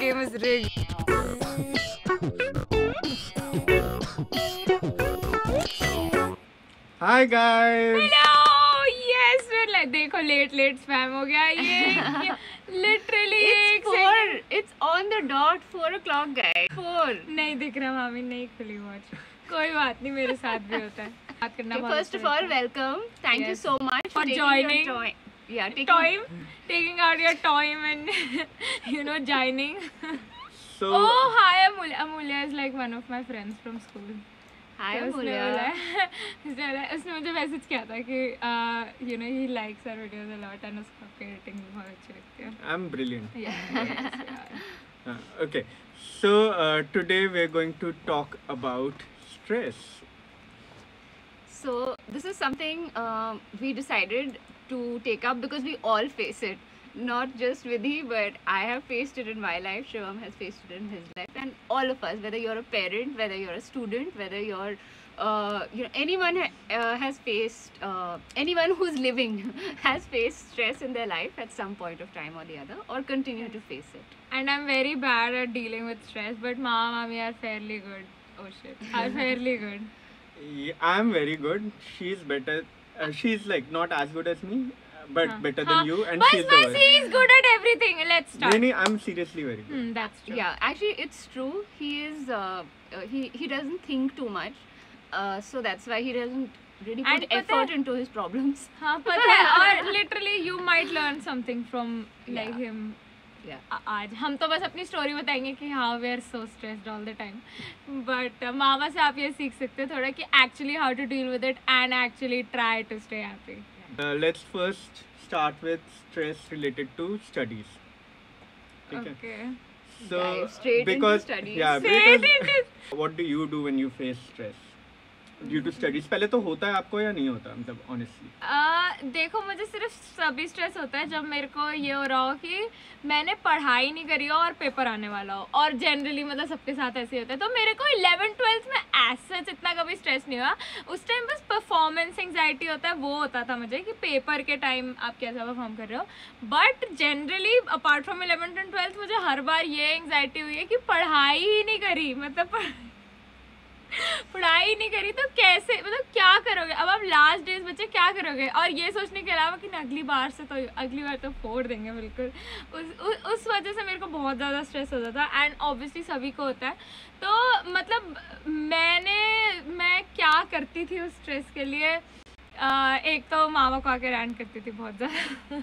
game is rigged. Hi guys. Hello. Yes, we're like देखो late spam हो गया ये literally it's on the dot 4 o'clock guys. 4 नहीं दिख रहा मामी नहीं खुली watch. कोई बात नहीं मेरे साथ भी होता है. बात करना okay, first of all welcome. Thank you so much for joining. Yeah, taking out your time and you know joining. So oh hi Amulya. Amulya is like one of my friends from school. Hi Amulya. उसने मुझे message किया था कि you know he likes our videos a lot and उसको editing भी बहुत अच्छी लगती है. I'm brilliant. Yeah. Okay. So today we're going to talk about stress. So this is something we decided to take up because we all face it. Not just Vedhi, but I have faced it in my life. Shivam has faced it in his life, and all of us, whether you're a parent, whether you're a student, whether you're, you know, anyone has faced, anyone who's living has faced stress in their life at some point of time or the other, or continue to face it. And I'm very bad at dealing with stress, but mommy are fairly good. Oh shit, I'm fairly good. Yeah, I'm very good. She's better. She's like not as good as me. But better than you, and she's the worst. He is good at everything. Let's start. No, I'm seriously very good. That's true. Yeah, actually, it's true. He is. He doesn't think too much, so that's why he doesn't really put effort into his problems. हाँ पता है और literally you might learn something from like him. Yeah. आज हम तो बस अपनी story बताएंगे कि हाँ we are so stressed all the time, but मामा से आप ये सीख सकते हो थोड़ा कि actually how to deal with it and actually try to stay happy. Let's first start with stress related to studies. Okay. So straight into studies. What do you do when you face stress due to studies? पहले तो होता है आपको या नहीं होता मतलब honestly? देखो मुझे सिर्फ सभी stress होता है जब मेरे को ये हो रहा हो कि मैंने पढ़ाई नहीं करी हो और पेपर आने वाला हो और generally मतलब सबके साथ ऐसे होता है तो मेरे को 11th 12th में ऐसा इतना कभी stress नहीं हुआ उस टाइम बस performance anxiety होता है वो होता था मुझे कि paper के time आप कैसा perform कर रहे हो but generally apart from 11th and 12th मुझे हर बार ये anxiety हुई है कि पढ़ाई ही नहीं करी मतलब पढ़ाई नहीं करी तो कैसे मतलब क्या करोगे अब आप लास्ट डेज बच्चे क्या करोगे और ये सोचने के अलावा कि अगली बार तो फोड़ देंगे बिल्कुल उस वजह से मेरे को बहुत ज़्यादा स्ट्रेस हो जाता है एंड ऑब्वियसली सभी को होता है तो मतलब मैं क्या करती थी उस स्ट्रेस के लिए एक तो मामा को आके रैंट करती थी बहुत ज़्यादा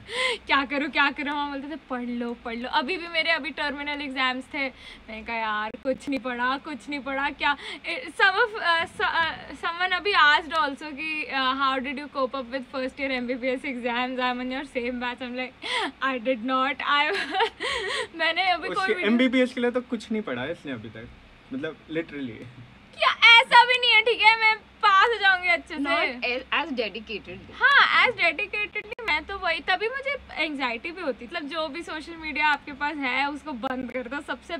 क्या करूँ मामा बोलते थे पढ़ लो अभी टर्मिनल एग्जाम्स थे मैंने कहा यार कुछ नहीं पढ़ा क्या समवन अभी आस्क्ड आल्सो कि how did you cope up with first year MBBS exams I am in your same batch I am like I did not I मैंने अभी MBBS के लिए तो कुछ नहीं पढ़ा है इसने अभी तक मतलब लिटरली क्या ऐसा भी नहीं है ठीक है मैं पास हो जाऊंगी अच्छे से as dedicated मैं तो वही तभी मुझे एंजाइटी भी होती मतलब जो भी सोशल मीडिया आपके पास है उसको बंद कर दो सबसे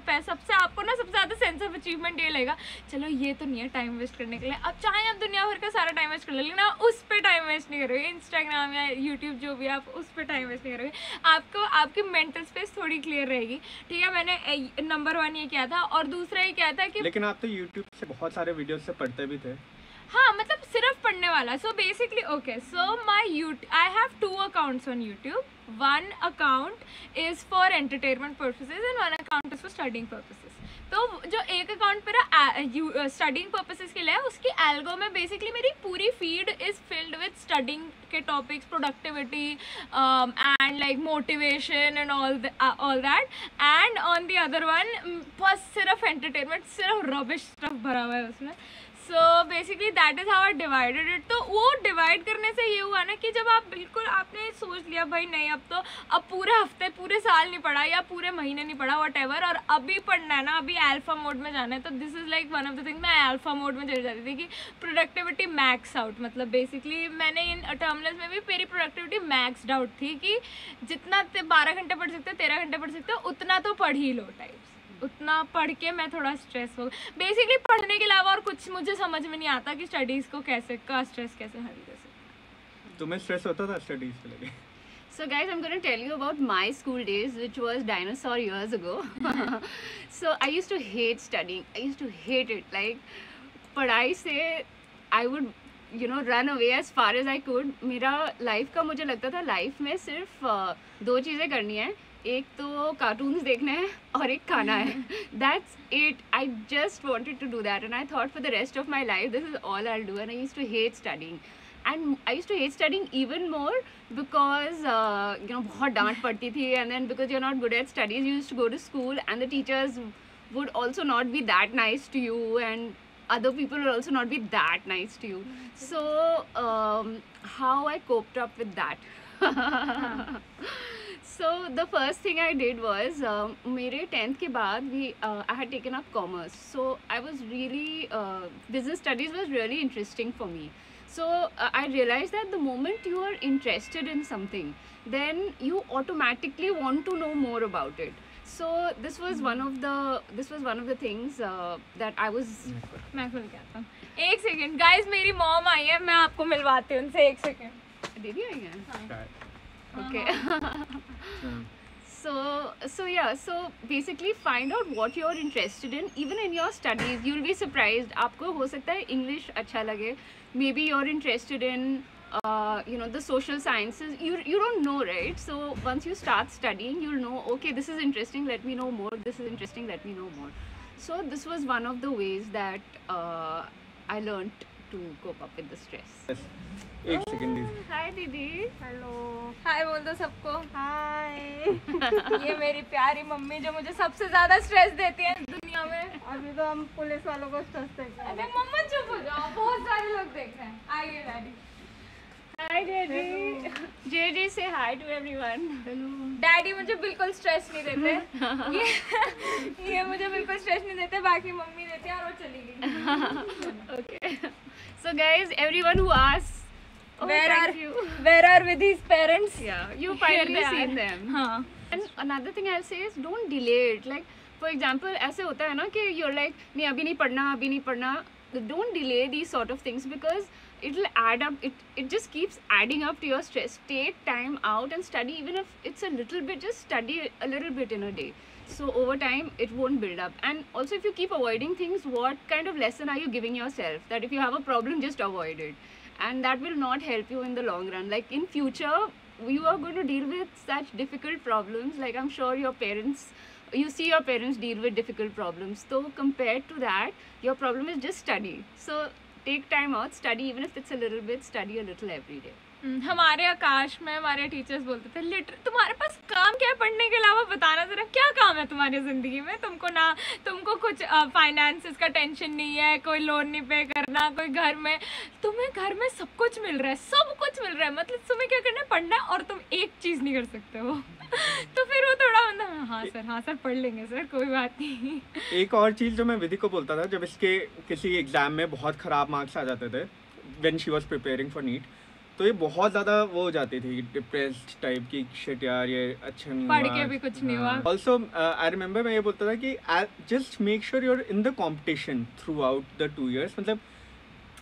आपको ना सबसे ज़्यादा सेंस ऑफ अचीवमेंट ये लगेगा चलो ये तो नहीं है टाइम वेस्ट करने के लिए अब चाहे आप दुनिया भर का सारा टाइम वेस्ट कर ले लेकिन आप उस पर टाइम वेस्ट नहीं करोगे इंस्टाग्राम या यूट्यूब जो भी आप उस पर टाइम वेस्ट नहीं करोगे आपको आपकी मेंटल स्पेस थोड़ी क्लियर रहेगी ठीक है मैंने नंबर 1 ये किया था और दूसरा ये किया था कि लेकिन आप तो यूट्यूब से बहुत सारे वीडियोज से पढ़ते भी थे हाँ मतलब सिर्फ पढ़ने वाला so basically okay so I have 2 accounts on YouTube 1 account is for entertainment purposes and 1 account is for studying purposes तो जो एक अकाउंट पर स्टडिंग पर्पसेज के लिए उसकी एल्गो में बेसिकली मेरी पूरी feed is filled with studying के topics productivity and like motivation and all that and on the other one बस सिर्फ एंटरटेनमेंट सिर्फ रबिश स्टफ भरा हुआ है उसमें so basically that is how I divided it. तो वो डिवाइड करने से ये हुआ ना कि जब आप बिल्कुल आपने सोच लिया भाई नहीं अब तो अब पूरे हफ्ते पूरे साल नहीं पढ़ा या पूरे महीने नहीं पढ़ा वट एवर, और अभी पढ़ना है ना, अभी अल्फा मोड में जाना है, तो this is like one of the thing. मैं अल्फा मोड में चली जाती थी कि प्रोडक्टिविटी मैक्स आउट, मतलब बेसिकली मैंने इन टर्मलेस में भी मेरी प्रोडक्टिविटी मैक्सड आउट थी कि जितना 12 घंटे पढ़ सकते हो 13 घंटे पढ़ सकते हो उतना तो पढ़ ही लो टाइप्स, उतना पढ़ के मैं थोड़ा स्ट्रेस हो गई। बेसिकली पढ़ने के अलावा और कुछ मुझे समझ में नहीं आता कि स्टडीज़ को कैसे का स्ट्रेस कैसे हैंडल कर सकते हैं। तुम्हें स्ट्रेस होता था स्टडीज़ से लेके? So guys, I'm going to tell you about my school days, which was dinosaur years ago. So I used to hate studying. I used to hate it. Like, पढ़ाई से I would, you know, run away as far as I could. मेरा life का मुझे लगता था life में सिर्फ दो चीज़ें करनी है, एक तो कार्टून्स देखना है और एक खाना है। That's it. I just wanted to do that and I thought for the rest of my life this is all I do. And I use to hate studying and I use to hate studying even more because you know बहुत डांट पड़ती थी। And then because you are not good at studies you use to go to school and the teachers would also not be that nice to you and other people will also not be that nice to you. So how I coped up with that. So the first thing I did was mere 10th ke baad we I had taken up commerce. So I was really business studies was really interesting for me. So I realized that the moment you are interested in something, then you automatically want to know more about it. So this was one of the things that I was मैं भूल गया था। एक second guys, मेरी mom आई है, मैं आपको मिलवाती हूँ उनसे। एक सेकेंड, दीदी आई है? Okay. So yeah, so basically find out what you are interested in, even in your studies. You'll be surprised. आपको हो सकता है English अच्छा लगे, maybe you're interested in you know the social sciences, you don't know, right? So once you start studying you'll know, okay, this is interesting, let me know more, this is interesting, let me know more. So this was one of the ways that I learned to cope up with the stress. Yes. Ek second please. Hi didi. Hello. Hi बोल दो सबको। Hi. ये मेरी प्यारी mummy जो मुझे सबसे ज्यादा स्ट्रेस देती है दुनिया में। अभी तो हम पुलिस वालों को स्ट्रेस देते हैं। अरे मम्मा चुप हो जाओ, बहुत सारे लोग देख रहे हैं। आइए daddy. Hi Daddy. JD say hi to everyone. Hello. Daddy मुझे बिल्कुल स्ट्रेस नहीं देते। ये मुझे बिल्कुल स्ट्रेस नहीं देते, बाकी मम्मी देती है और वो चली गई। Okay. So guys, everyone who asks, oh, where are Vidhi's parents? Yeah, you finally seen them. हाँ. And another thing I'll say is don't delay it. Like for example, ऐसे होता है ना कि you're like नहीं अभी नहीं पढ़ना अभी नहीं पढ़ना. Don't delay these sort of things because it'll add up. It just keeps adding up to your stress. Take time out and study, even if it's a little bit. Just study a little bit in a day. So over time, it won't build up. And also, if you keep avoiding things, what kind of lesson are you giving yourself? That if you have a problem, just avoid it, and that will not help you in the long run. Like in future, you are going to deal with such difficult problems. Like I'm sure your parents. You see your parents deal with difficult problems. So compared to that, your problem is just study. So take time out, study even if it's a little bit. Study a little every day. हमारे आकाश में हमारे teachers बोलते थे literally तुम्हारे पास काम क्या है पढ़ने के अलावा, बताना ज़रा क्या काम है तुम्हारी ज़िंदगी में। तुमको कुछ फाइनेंसेस का टेंशन नहीं है, कोई लोन नहीं पे करना, कोई घर में तुम्हें घर में सब कुछ मिल रहा है, मतलब तुम्हें क्या करना है पढ़ना है और तुम एक चीज़ नहीं कर सकते हो। तो फिर वो थोड़ा मतलब हाँ सर पढ़ लेंगे सर, कोई बात नहीं। एक और चीज़ जो मैं विधि को बोलता था, जब इसके किसी एग्ज़ाम में बहुत ख़राब मार्क्स आ जाते थे when she was preparing for NEET, तो ये बहुत ज़्यादा वो हो जाती थी डिप्रेस्ड टाइप की, शिट यार ये अच्छा नहीं हुआ, पढ़ के भी कुछ नहीं हुआ। ऑल्सो आई रिमेंबर मैं ये बोलता था कि just make sure you are in the competition throughout the 2 years, मतलब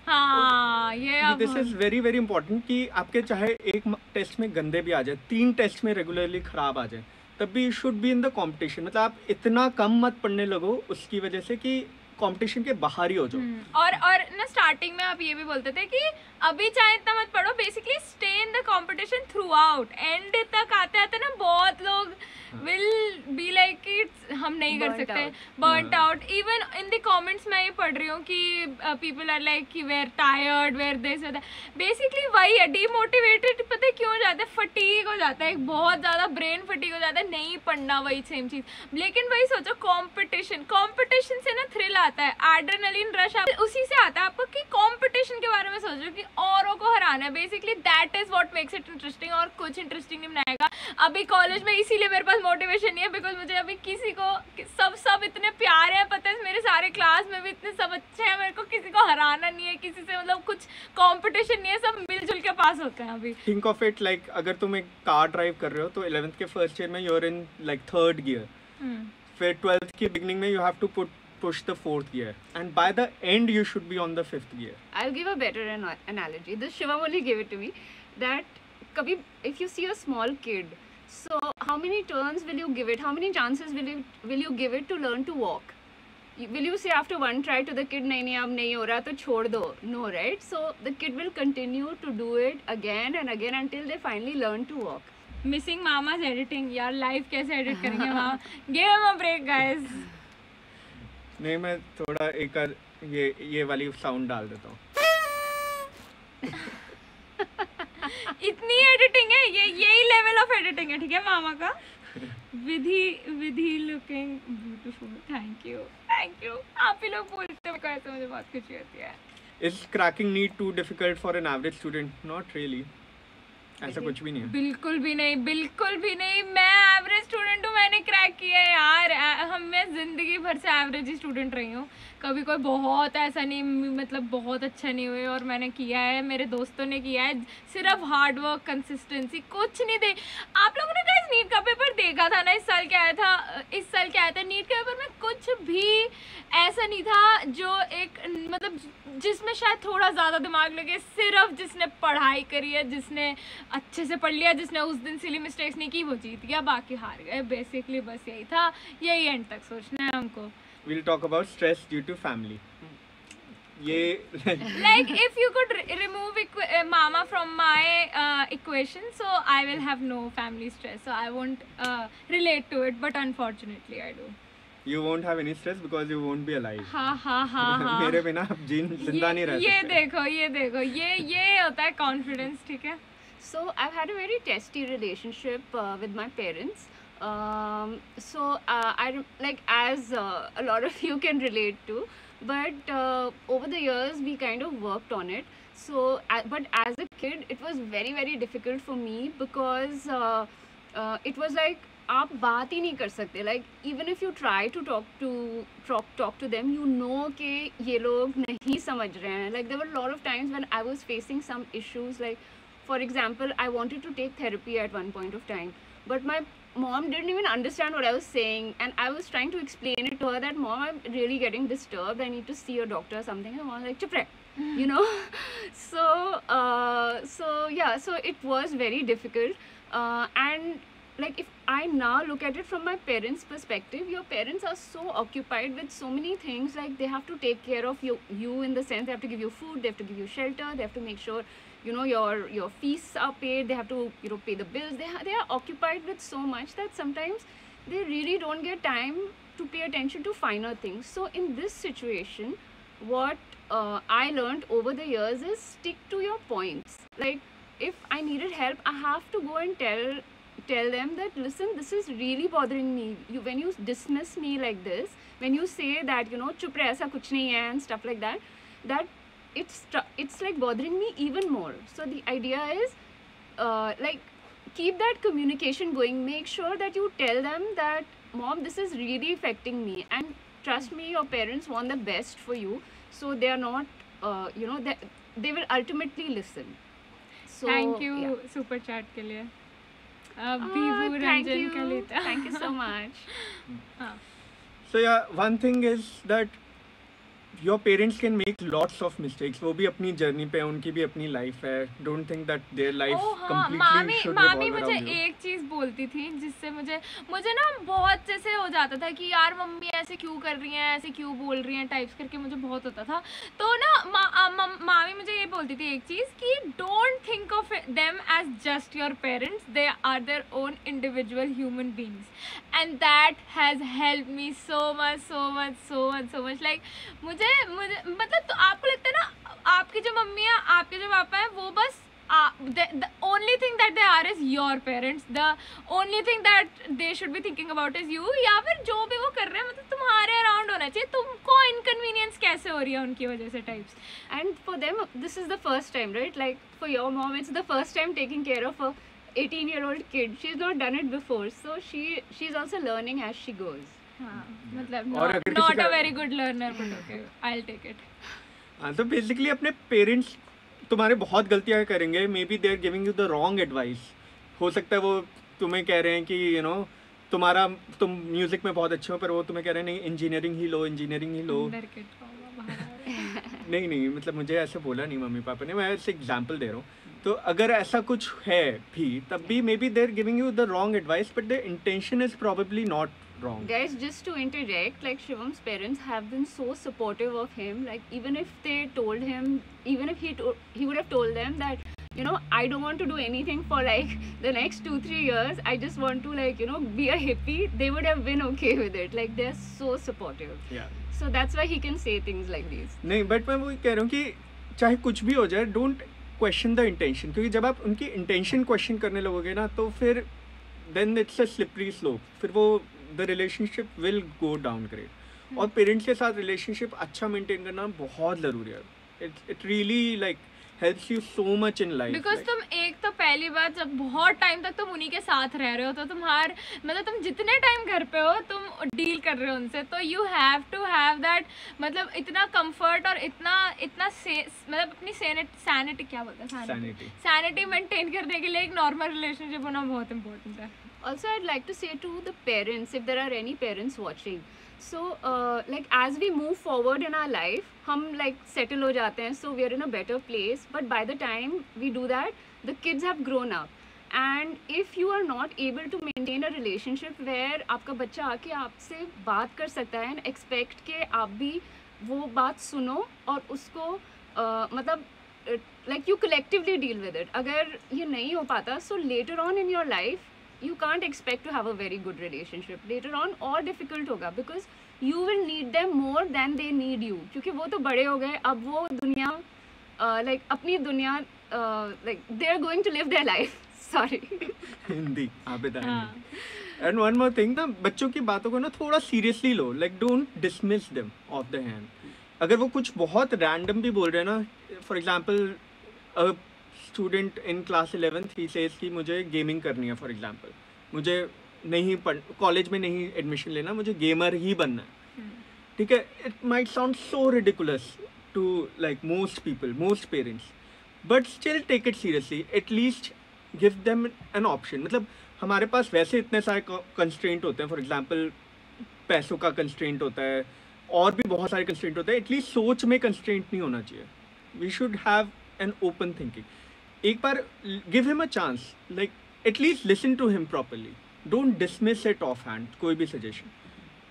हाँ ये this is very very important कि आपके चाहे एक टेस्ट में गंदे भी आ जाए, 3 टेस्ट में रेगुलरली ख़राब आ जाए, तब भी you should be in the competition. मतलब आप इतना कम मत पढ़ने लगो उसकी वजह से कि कंपटीशन के बाहर ही हो जाओ। और ना स्टार्टिंग में आप ये भी बोलते थे कि अभी चाहे इतना मत पढ़ो, basically stay in the competition throughout. End तक आते आते ना बहुत लोग विल बी लाइक कि हम नहीं कर सकते, burned out. Even in the comments मैं ये पढ़ रही हूँ कि पीपल आर लाइक कि we are tired, we are this, basically वही है डीमोटिवेटेड। पता है क्यों हो जाता है? फटीग हो जाता है, एक बहुत ज़्यादा ब्रेन फटीग हो जाता है, नहीं पढ़ना, वही सेम चीज़। लेकिन वही सोचो कॉम्पिटिशन से ना थ्रिल आता है, एड्रेनलिन रश उसी से आता है आपको कि कंपटीशन के बारे में सोचो कि औरों को हराना है। Basically that is what makes it interesting, और कुछ इंटरेस्टिंग नहीं बनाएगा। अभी कॉलेज में इसीलिए मेरे पास मोटिवेशन नहीं है बिकॉज मुझे अभी किसी को सब इतने प्यारे हैं, पता है मेरे सारे क्लास में भी इतने सब अच्छे हैं, मेरे को किसी को हराना नहीं है, किसी से मतलब कुछ कॉम्पिटिशन नहीं है, सब मिलजुल के पास होते हैं। अभी थिंक ऑफ इट लाइक अगर तुम एक कार ड्राइव कर रहे हो तो 11th के फर्स्ट ईयर में you are in like third gear, फिर 12th की बिगनिंग में you have to push the fourth gear, and by the end you should be on the fifth gear. I'll give a better analogy. This Shivam only gave it to me. That kabhi if you see a small kid, so how many turns will you give it? How many chances will you give it to learn to walk? Will you say after one try to the kid, "Nahi nahi, ab nahi ho raha, to chhod do"? No, right? So the kid will continue to do it again and again until they finally learn to walk. Missing mama's editing. Yaar, live kaise edit karenge mama? Give him a break, guys. नहीं मैं थोड़ा एक ये वाली sound डाल देता हूँ। इतनी एडिटिंग है, यही लेवल ऑफ एडिटिंग है, ठीक है मामा का। Vidhi looking beautiful, thank you. आप ही लोग बोलते हो कैसे, मुझे बहुत खुशी होती है। Is cracking NEET too difficult for an average student? Not really, ऐसा कुछ भी नहीं है, बिल्कुल भी नहीं। मैं एवरेज स्टूडेंट हूँ, मैंने क्रैक किया है यार। मैं ज़िंदगी भर से एवरेज ही स्टूडेंट रही हूँ, कभी कोई बहुत ऐसा नहीं, मतलब बहुत अच्छा नहीं हुए, और मैंने किया है, मेरे दोस्तों ने किया है। सिर्फ हार्डवर्क, कंसिस्टेंसी, कुछ नहीं दे। आप लोगों ने गाइस नीट का पेपर देखा था ना, इस साल क्या आया था नीट का पेपर में कुछ भी ऐसा नहीं था जो एक मतलब जिसमें शायद थोड़ा ज़्यादा दिमाग लगे। सिर्फ जिसने पढ़ाई करी है, जिसने अच्छे से पढ़ लिया, जिसने उस दिन सिली मिस्टेक्स नहीं की, वो जीत गया, बाकी हार गए। बेसिकली बस यही था, यही एंड तक सोचना है हमको। We'll talk about stress due to family. Like if you could remove mama from my equation, so I will have no family stress. So I won't relate to it, but unfortunately I do. You won't have any stress because you won't be alive. हाँ। मेरे बिना आप जिंदा नहीं रह सकते। ये देखो, ये होता है confidence, ठीक है? So I've had a very testy relationship with my parents. I like as a lot of you can relate to, but over the years we kind of worked on it. So but as a kid it was very very difficult for me because it was like आप बात ही नहीं कर सकते। Like even if you try to talk to them, you know के ये लोग नहीं समझ रहे हैं। Like there were lot of times when I was facing some issues, like for example I wanted to take therapy at one point of time, but my Mom didn't even understand what I was saying, and I was trying to explain it to her that Mom, I'm really getting disturbed. I need to see a doctor or something. And Mom was like, "Chup rahe," you know. So it was very difficult. And like if I now look at it from my parents' perspective, your parents are so occupied with so many things. Like they have to take care of you in the sense they have to give you food, they have to give you shelter, they have to make sure, you know, your fees are paid, they have to, you know, pay the bills. They are occupied with so much that sometimes they really don't get time to pay attention to finer things. So in this situation, what I learned over the years is stick to your points. Like if I needed help, I have to go and tell them that listen, this is really bothering me. When you dismiss me like this, when you say that, you know, chup rahe, aisa kuch nahi hai and stuff like that it's like bothering me even more. So the idea is like keep that communication going. Make sure that you tell them that Mom, this is really affecting me, and trust me, your parents want the best for you, so they are not you know, they will ultimately listen. So thank you, yeah. Super chat ke liye Bibu Ranjan Kalita, thank you so much. So yeah, one thing is that your parents can make lots of mistakes. वो भी अपनी journey पे, उनकी भी अपनी life है. Don't think that their life completely should revolve around you. मामी मुझे एक चीज़ बोलती थी जिससे मुझे ना बहुत जैसे हो जाता था कि यार मम्मी ऐसे क्यों कर रही हैं, ऐसे क्यों बोल रही हैं, टाइप्स करके मुझे बहुत होता था. तो ना मामी मुझे ये बोलती थी एक चीज़ कि don't think of them as just your parents, they are their own individual human beings, and that has help me so much. Like मुझे मतलब तो आपको लगता है ना आपकी जो मम्मी है, आपके जो पापा है, वो बस the only thing that they are is your parents, the only thing that they should be thinking about is you, या फिर जो भी वो कर रहे हैं मतलब तुम्हारे अराउंड होना चाहिए, तुमको inconvenience कैसे हो रही है उनकी वजह से types. And for them this is the first time, right? Like for your mom it's the first time taking care of a 18-year-old kid. She's not done it before, so she's also learning as she goes. हाँ, मतलब not a very good learner but okay, I'll take it. हाँ, तो basically अपने parents तुम्हारे बहुत गलतियाँ करेंगे, maybe they're giving you the wrong advice. हो सकता है वो तुम्हें कह रहे हैं कि यू नो तुम्हारा तुम म्यूजिक में बहुत अच्छे हो, पर वो तुम्हें कह रहे हैं नहीं इंजीनियरिंग ही लो, इंजीनियरिंग ही लो. नहीं नहीं मतलब मुझे ऐसे बोला नहीं मम्मी पापा ने, मैं ऐसे एग्जाम्पल दे रहा हूँ. तो अगर ऐसा कुछ है भी तब भी maybe they're giving you the wrong advice but the intention is probably not wrong. Guys, just to interject, like Shivam's parents have been so supportive of him. Like even if they told him, even if he would have told them that, you know, I don't want to do anything for like the next 2-3 years. I just want to like, you know, be a hippie. They would have been okay with it. Like they're so supportive. Yeah. So that's why he can say things like these. नहीं, but मैं वो कह रहा हूँ कि चाहे कुछ भी हो जाए, don't question the intention. क्योंकि जब आप उनकी intention question करने लगोगे ना, तो फिर then it's a slippery slope. फिर वो the relationship will go downgrade. और पेरेंट्स के साथ रिलेशनशिप अच्छा मेंटेन करना बहुत ज़रूरी है. It really like helps you so much in life. Because तुम एक तो पहली बात जब बहुत टाइम तक तुम उन्हीं के साथ रह रहे हो तो तुम्हारे मतलब तुम जितने टाइम घर पे हो तुम डील कर रहे हो उनसे, तो you have to have that मतलब इतना comfort और इतना मतलब अपनी sanity क्या बोलते हैं sanity maintain करने के लिए एक normal relationship होना बहुत important है. Also, I'd like to say to the parents, if there are any parents watching, so like as we move forward in our life, hum like settle ho jate hain, so we are in a better place. But by the time we do that, the kids have grown up, and if you are not able to maintain a relationship where आपका बच्चा आके आपसे बात कर सकता है and expect के आप भी वो बात सुनो और उसको मतलब like you collectively deal with it. अगर ये नहीं हो पाता, so later on in your life you can't expect to have a very good relationship. Later on और difficult होगा because you will need them more than they need you. क्योंकि वो तो बड़े हो गए, अब वो दुनिया like अपनी दुनिया like they are going to live their life. Sorry. Hindi Abida. And one more thing, ना बच्चों की बातों को ना थोड़ा seriously low. Like don't dismiss them off the hand. अगर वो कुछ बहुत random भी बोल रहे हैं ना, for example student in class 11th ही सेज कि मुझे गेमिंग करनी है, फॉर एग्जांपल मुझे नहीं कॉलेज में नहीं एडमिशन लेना, मुझे गेमर ही बनना है. ठीक है, it might sound so ridiculous to like most people, most parents, but still take it seriously. At least give them an option. मतलब हमारे पास वैसे इतने सारे कंस्ट्रेंट होते हैं, फॉर एग्जांपल पैसों का कंस्ट्रेंट होता है और भी बहुत सारे कंस्ट्रेंट होते हैं. एटलीस्ट सोच में कंस्ट्रेंट नहीं होना चाहिए. We should have an open thinking. एक बार give him a chance, like at least listen to him properly. Don't dismiss it off hand कोई भी सजेशन.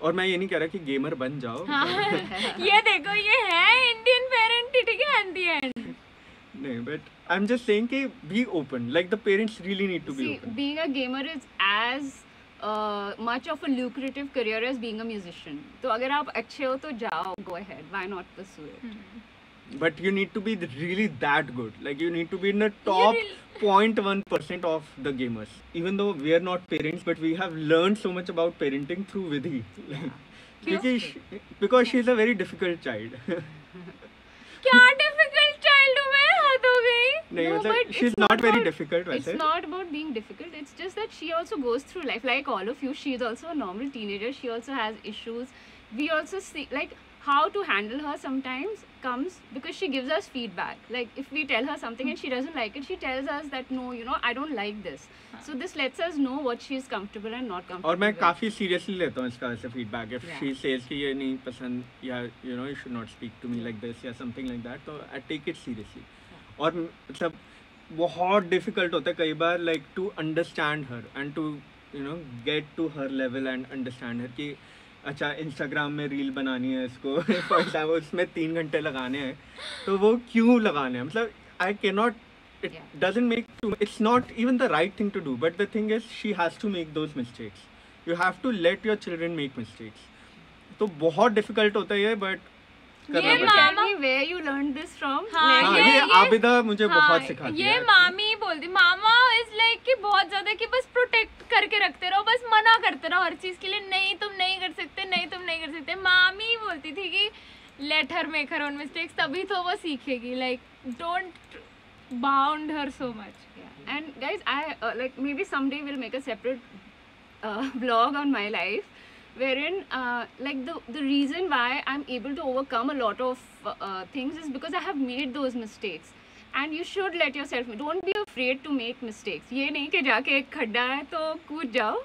और मैं ये नहीं कह रहा कि गेमर बन जाओ. हाँ, ये देखो ये है इंडियन पेरेंट, ठीक है, एट द एंड. नहीं, but I am just saying कि be open. Like the parents really need to be open. Being a gamer is as much of a lucrative career as being a musician. तो अगर आप अच्छे हो तो जाओ, go ahead, why not pursue it. But you need to be really that good. Like you need to be in the top 0.1% of the gamers. Even though we are not parents, but we have learned so much about parenting through Vidhi. Because she is a very difficult child. क्या difficult child हूँ मैं, हद हो गई. नहीं मतलब she is not very difficult. वैसे it's not about being difficult. It's just that she also goes through life like all of you. She is also a normal teenager. She also has issues. We also see like. How to handle her sometimes comes because she gives us feedback. Like if we tell her something and she doesn't like it, she tells us that no, you know, I don't like this. So this lets us know what she is comfortable and not comfortable. और मैं काफी seriously लेता हूँ इसका ऐसे feedback. If she says कि ये नहीं पसंद या you know you should not speak to me like this या something like that, तो I take it seriously. और मतलब बहुत difficult होता है कई बार like to understand her and to you know get to her level and understand her कि अच्छा इंस्टाग्राम में रील बनानी है इसको फॉर एग्जाम्पल, उसमें 3 घंटे लगाने हैं तो वो क्यों लगाने हैं. मतलब I can not, it doesn't make, it's not even the right thing to do, but the thing is she has to make those mistakes. You have to let your children make mistakes. तो बहुत difficult होता है but करना पड़ता है। Where you learned this from? हाँ, ये आबिदा मुझे बहुत सिखाती है। ये मामी बोलती, मामा इज लाइक कि बहुत ज्यादा कि बस प्रोटेक्ट करके रखते रहो, बस मना करते रहो हर चीज के लिए, नहीं तुम नहीं कर सकते, नहीं तुम नहीं कर सकते। मामी बोलती थी कि let her make her own mistakes, तभी तो वो सीखेगी, like don't bound her so much. And guys I like maybe someday will make a separate vlog on my life wherein like the reason why I'm able to overcome a lot of things is because I have made those mistakes, and you should let yourself, don't be afraid to make mistakes. ये नहीं कि जाके एक खड्डा है तो कूद जाओ,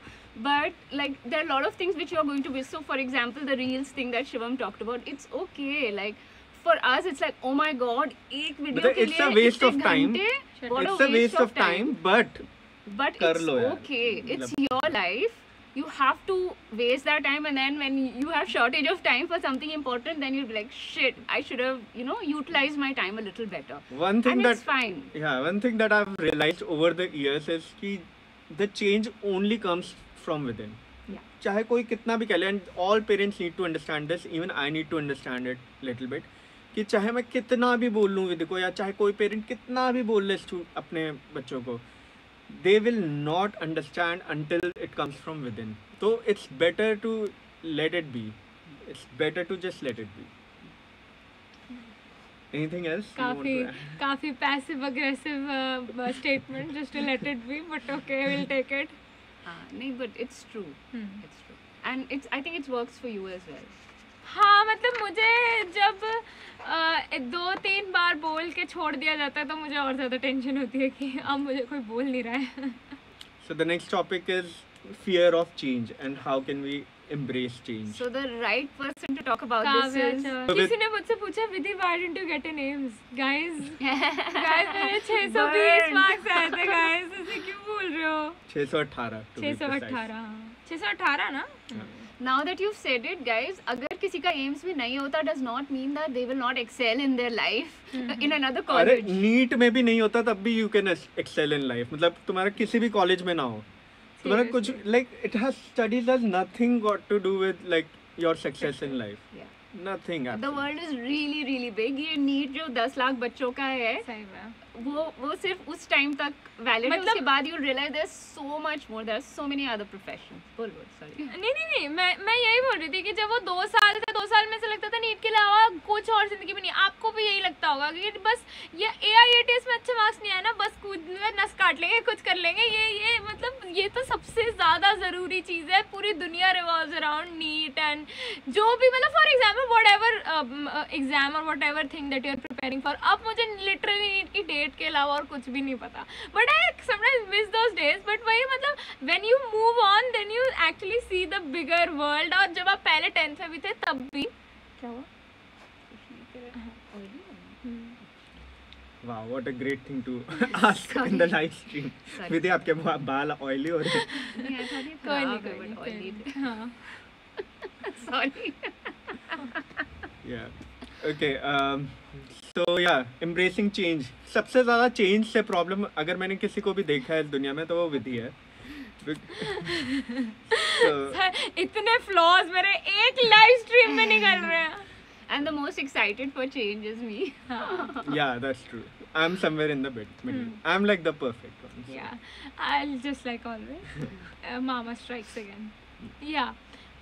but like there are a lot of things which you are going to miss. So for example the reels thing that Shivam talked about, it's okay, like for us it's like oh my god एक video के लिए it's a waste of time, it's a waste of time, but it's okay, it's your life, you have to waste that time, and then when you have shortage of time for something important then you'll be like shit, I should have, you know, utilized my time a little better. One thing, and that it's fine. Yeah, one thing that I've realized over the years is ki the change only comes from within. Yeah, chahe koi kitna bhi keh le, and all parents need to understand this, even I need to understand it little bit, कि चाहे मैं कितना भी बोल लूं with को, या चाहे कोई पेरेंट कितना भी बोल ले अपने बच्चों को, they will not understand until it comes from within. So it's better to let it be, it's better to just let it be. Anything else? काफी passive aggressive statement just to let it be, but okay, we'll take it. नहीं, but it's true, it's true, and it's, I think it works for you as well. हाँ, मतलब मुझे जब 2-3 बार बोल के छोड़ दिया जाता है तो मुझे और ज़्यादा टेंशन होती है कि अब मुझे कोई बोल नहीं रहा है। So the next topic is fear of change and how can we embrace change. So the right person to talk about this is. किसी ने मुझसे पूछा विधि why didn't you get a names? Guys मेरे 620 मार्क्स आए थे guys, ऐसे क्यों बोल रहे हो? 618 618 ना? Now that you've said it guys, अगर किसी का aims भी नहीं होता does not mean that they will not excel in their life in another college. अरे नीट में भी नहीं होता तब भी you can excel in life, मतलब तुम्हारा किसी भी कॉलेज में ना हो, तुम्हारा कुछ like it has, studies has nothing got to do with like your success in life. Yeah. Nothing absolutely. The world is really really big. ये नीट जो 10 लाख बच्चों का है, सही है, वो सिर्फ उस टाइम तक वैलिड है, उसके बाद you realise there so much more, there so many other professions. नहीं, मैं यही बोल रही थी कि जब वो 2 साल थे, 2 साल में से लगता था नीट के अलावा कुछ और जिंदगी में नहीं. आपको भी यही लगता होगा कि बस ये AIATS में अच्छे मार्क्स नहीं आए ना, बस कूद में नस काट लेंगे, कुछ कर लेंगे, ये मतलब ये तो सबसे ज़्यादा ज़रूरी चीज़ है. पूरी दुनिया रिवॉल्व्स अराउंड नीट एंड जो भी, मतलब फॉर एग्जाम्पल व्हाटएवर एग्जाम और whatever thing that you are preparing for. अब मुझे लिटरली नीट की डेट के अलावा और कुछ भी नहीं पता, but I sometimes miss those days. But वही मतलब when you move on then you actually see the bigger world. और जब आप पहले 10th में भी थे तब भी क्या हुआ? वाह, what a great thing to ask in the live stream. Vidhi आपके बाल ऑयली हो रहे हैं. कोई नहीं हां सॉरी. या ओके, तो या एम्ब्रेसिंग चेंज. सबसे ज़्यादा चेंज से प्रॉब्लम अगर मैंने किसी को भी देखा है दुनिया में तो वो विधि है. इतने फ्लॉज मेरे एक लाइव स्ट्रीम में निकल रहे हैं. And the most excited for change is me. Yeah that's true. I am somewhere in the middle. I am like the perfect one. Yeah I will just like always mama strikes again. या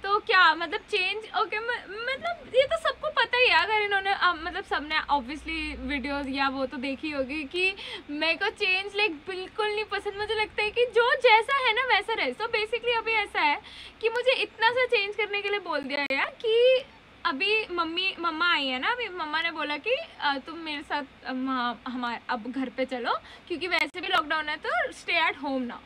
तो क्या मतलब change. Okay, मतलब ये तो सबको पता ही है. अगर इन्होंने मतलब सबने ऑब्वियसली वीडियोस या वो तो देखी होगी कि मेरे को चेंज लाइक बिल्कुल नहीं पसंद. मुझे लगता है कि जो जैसा है ना वैसा रहे. सो बेसिकली अभी ऐसा है कि मुझे इतना सा चेंज करने के लिए बोल दिया गया कि अभी मम्मा आई है ना, अभी मम्मा ने बोला कि तुम मेरे साथ हमारे अब घर पर चलो क्योंकि वैसे भी लॉकडाउन है तो स्टे एट होम ना.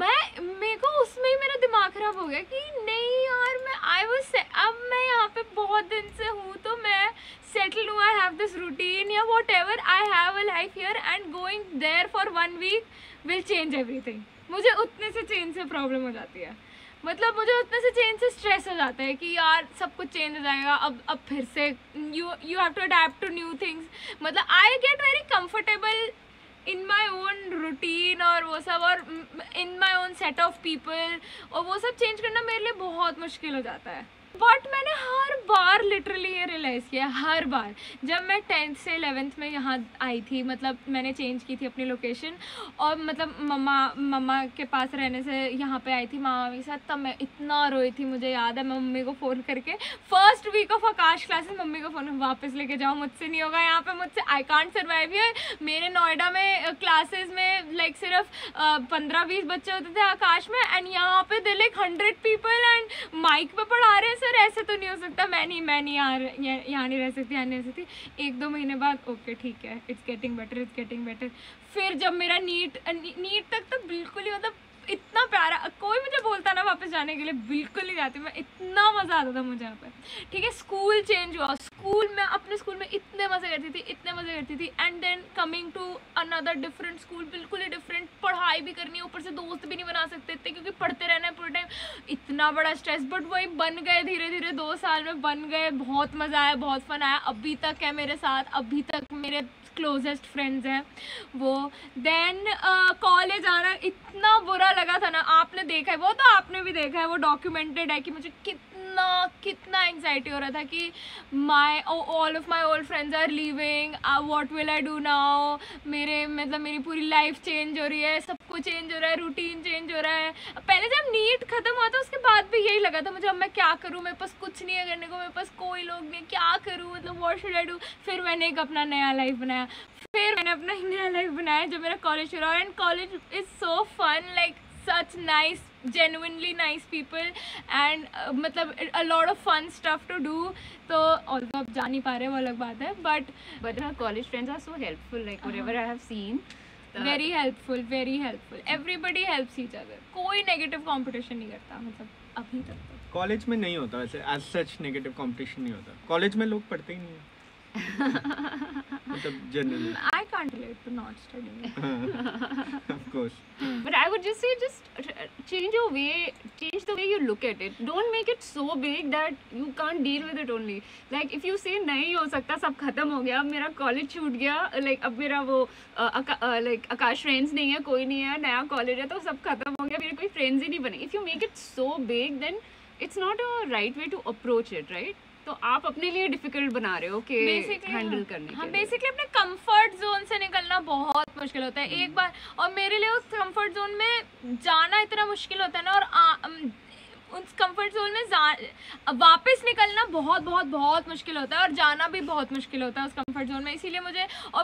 मेरे को उसमें ही मेरा दिमाग ख़राब हो गया कि नहीं यार, मैं अब मैं यहाँ पे बहुत दिन से हूँ तो मैं सेटल हूँ. आई हैव दिस रूटीन या whatever, I have a life here and going there for 1 week will change everything. मुझे उतने से चेंज से प्रॉब्लम हो जाती है. मतलब मुझे उतने से चेंज से स्ट्रेस हो जाता है कि यार सब कुछ चेंज हो जाएगा अब फिर से you have to adapt to new things. मतलब I get very comfortable in my own routine और वो सब, और in my own set of people, और वो सब चेंज करना मेरे लिए बहुत मुश्किल हो जाता है. बट मैंने हर बार लिटरली ये रियलाइज़ किया, हर बार जब मैं 10th से 11th में यहाँ आई थी, मतलब मैंने चेंज की थी अपनी लोकेशन और मतलब मम्मा के पास रहने से यहाँ पे आई थी मामा के साथ, तब मैं इतना रोई थी। मुझे याद है मैं मम्मी को फ़ोन करके first week of Aakash classes मम्मी को फ़ोन वापस लेके जाओ, मुझसे नहीं होगा यहाँ पे, मुझसे आई कांट सर्वाइव हियर। मेरे नोएडा में क्लासेस में लाइक सिर्फ 15-20 बच्चे होते थे आकाश में, एंड यहाँ पे they like 100 people and mic पे पढ़ा रहे हैं, सर ऐसे तो नहीं हो सकता, मैं नहीं यहाँ नहीं रह सकती, यहाँ नहीं रह सकती। 1-2 महीने बाद ओके ठीक है, it's getting better, it's getting better. फिर जब मेरा नीट तक तो बिल्कुल ही मतलब इतना प्यारा, कोई मुझे बोलता ना वापस जाने के लिए बिल्कुल नहीं जाती मैं, इतना मज़ा आता था मुझे यहाँ पर। ठीक है, स्कूल चेंज हुआ, स्कूल में अपने स्कूल में इतने मज़े करती थी and then coming to another different school, बिल्कुल ही डिफरेंट, पढ़ाई भी करनी है, ऊपर से दोस्त भी नहीं बना सकते थे क्योंकि पढ़ते रहना है पूरे टाइम, इतना बड़ा स्ट्रेस। बट वही बन गए धीरे धीरे, 2 साल में बन गए, बहुत मज़ा आया, बहुत फन आया, अभी तक है मेरे साथ, अभी तक मेरे क्लोजेस्ट फ्रेंड्स हैं वो। देन कॉलेज आना इतना बुरा लगा था ना, आपने देखा है वो, तो आपने भी देखा है, वो डॉक्यूमेंटेड है कि मुझे कितना एंग्जाइटी हो रहा था कि all of my old friends are leaving, what will I do now, मेरे मतलब मेरी पूरी लाइफ चेंज हो रही है, सब कुछ चेंज हो रहा है, रूटीन चेंज हो रहा है। पहले जब नीट खत्म हुआ था उसके बाद भी यही लगा था मुझे, अब मैं क्या करूँ, मेरे पास कुछ नहीं है करने को, मेरे पास कोई लोग नहीं, क्या करूँ, मतलब व्हाट शुड आई डू। फिर मैंने एक अपना नया लाइफ बनाया, फिर मैंने अपना नया लाइफ बनाया जब मेरा कॉलेज शुरू हुआ, and college is so fun, like such nice genuinely nice people and मतलब a lot of fun stuff to do। तो although आप जा नहीं पा रहे वो अलग बात है, but our college friends are so helpful, like whatever I have seen, very helpful, everybody helps each other, कोई negative competition नहीं करता, मतलब अभी तक कॉलेज में नहीं होता वैसे as such negative competition नहीं होता, कॉलेज में लोग पढ़ते ही नहीं है मतलब generally I can't relate to not studying of course, but I would just say just change the way you look at it, don't make it so big that you can't deal with it only, like if you say nahi ho sakta, sab khatam ho gaya, ab mera college chhut gaya, like ab mera wo like Akash friends nahi hai, koi nahi hai, naya college hai to sab khatam ho gaya, mere koi friends hi nahi bane, if you make it so big then it's not a right way to approach it, right? तो आप अपने लिए difficult बना रहे हो कि handle करने के लिए। हाँ, बेसिकली अपने कंफर्ट जोन से निकलना बहुत मुश्किल होता है एक बार, और मेरे लिए उस कंफर्ट जोन में जाना इतना मुश्किल होता है ना, और उस कंफर्ट जोन में वापस निकलना बहुत बहुत बहुत मुश्किल होता है, और जाना भी बहुत मुश्किल होता है उस कंफर्ट जोन में। इसीलिए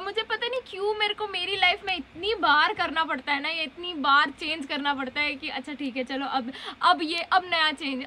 मुझे पता नहीं क्यों मेरे को मेरी लाइफ में इतनी बार करना पड़ता है ना, ये इतनी बार चेंज करना पड़ता है कि अच्छा ठीक है चलो अब नया चेंज,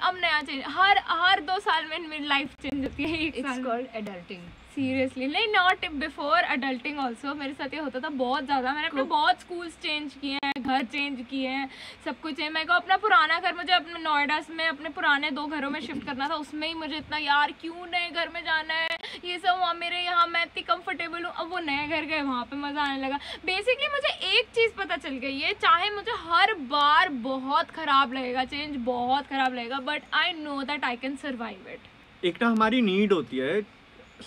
हर 2 साल में मेरी लाइफ चेंज होती है, एक साल। It's called adulting. सीरियसली नहीं, नॉट बिफोर अडल्टिंग ऑल्सो मेरे साथ ये होता था बहुत ज़्यादा। मैंने अपने बहुत स्कूल्स चेंज किए हैं, घर चेंज किए हैं, सब कुछ है। मेरे को अपना पुराना घर, मुझे अपने नोएडा में अपने पुराने 2 घरों में शिफ्ट करना था, उसमें ही मुझे इतना यार क्यों नए घर में जाना है, ये सब वहाँ मेरे यहाँ मैं इतनी कंफर्टेबल हूँ। अब वो नए घर गए, वहाँ पर मज़ा आने लगा। बेसिकली मुझे एक चीज़ पता चल गई है, चाहे मुझे हर बार बहुत ख़राब लगेगा, चेंज बहुत ख़राब लगेगा, but I know that I can survive it. एक ना हमारी नीड होती है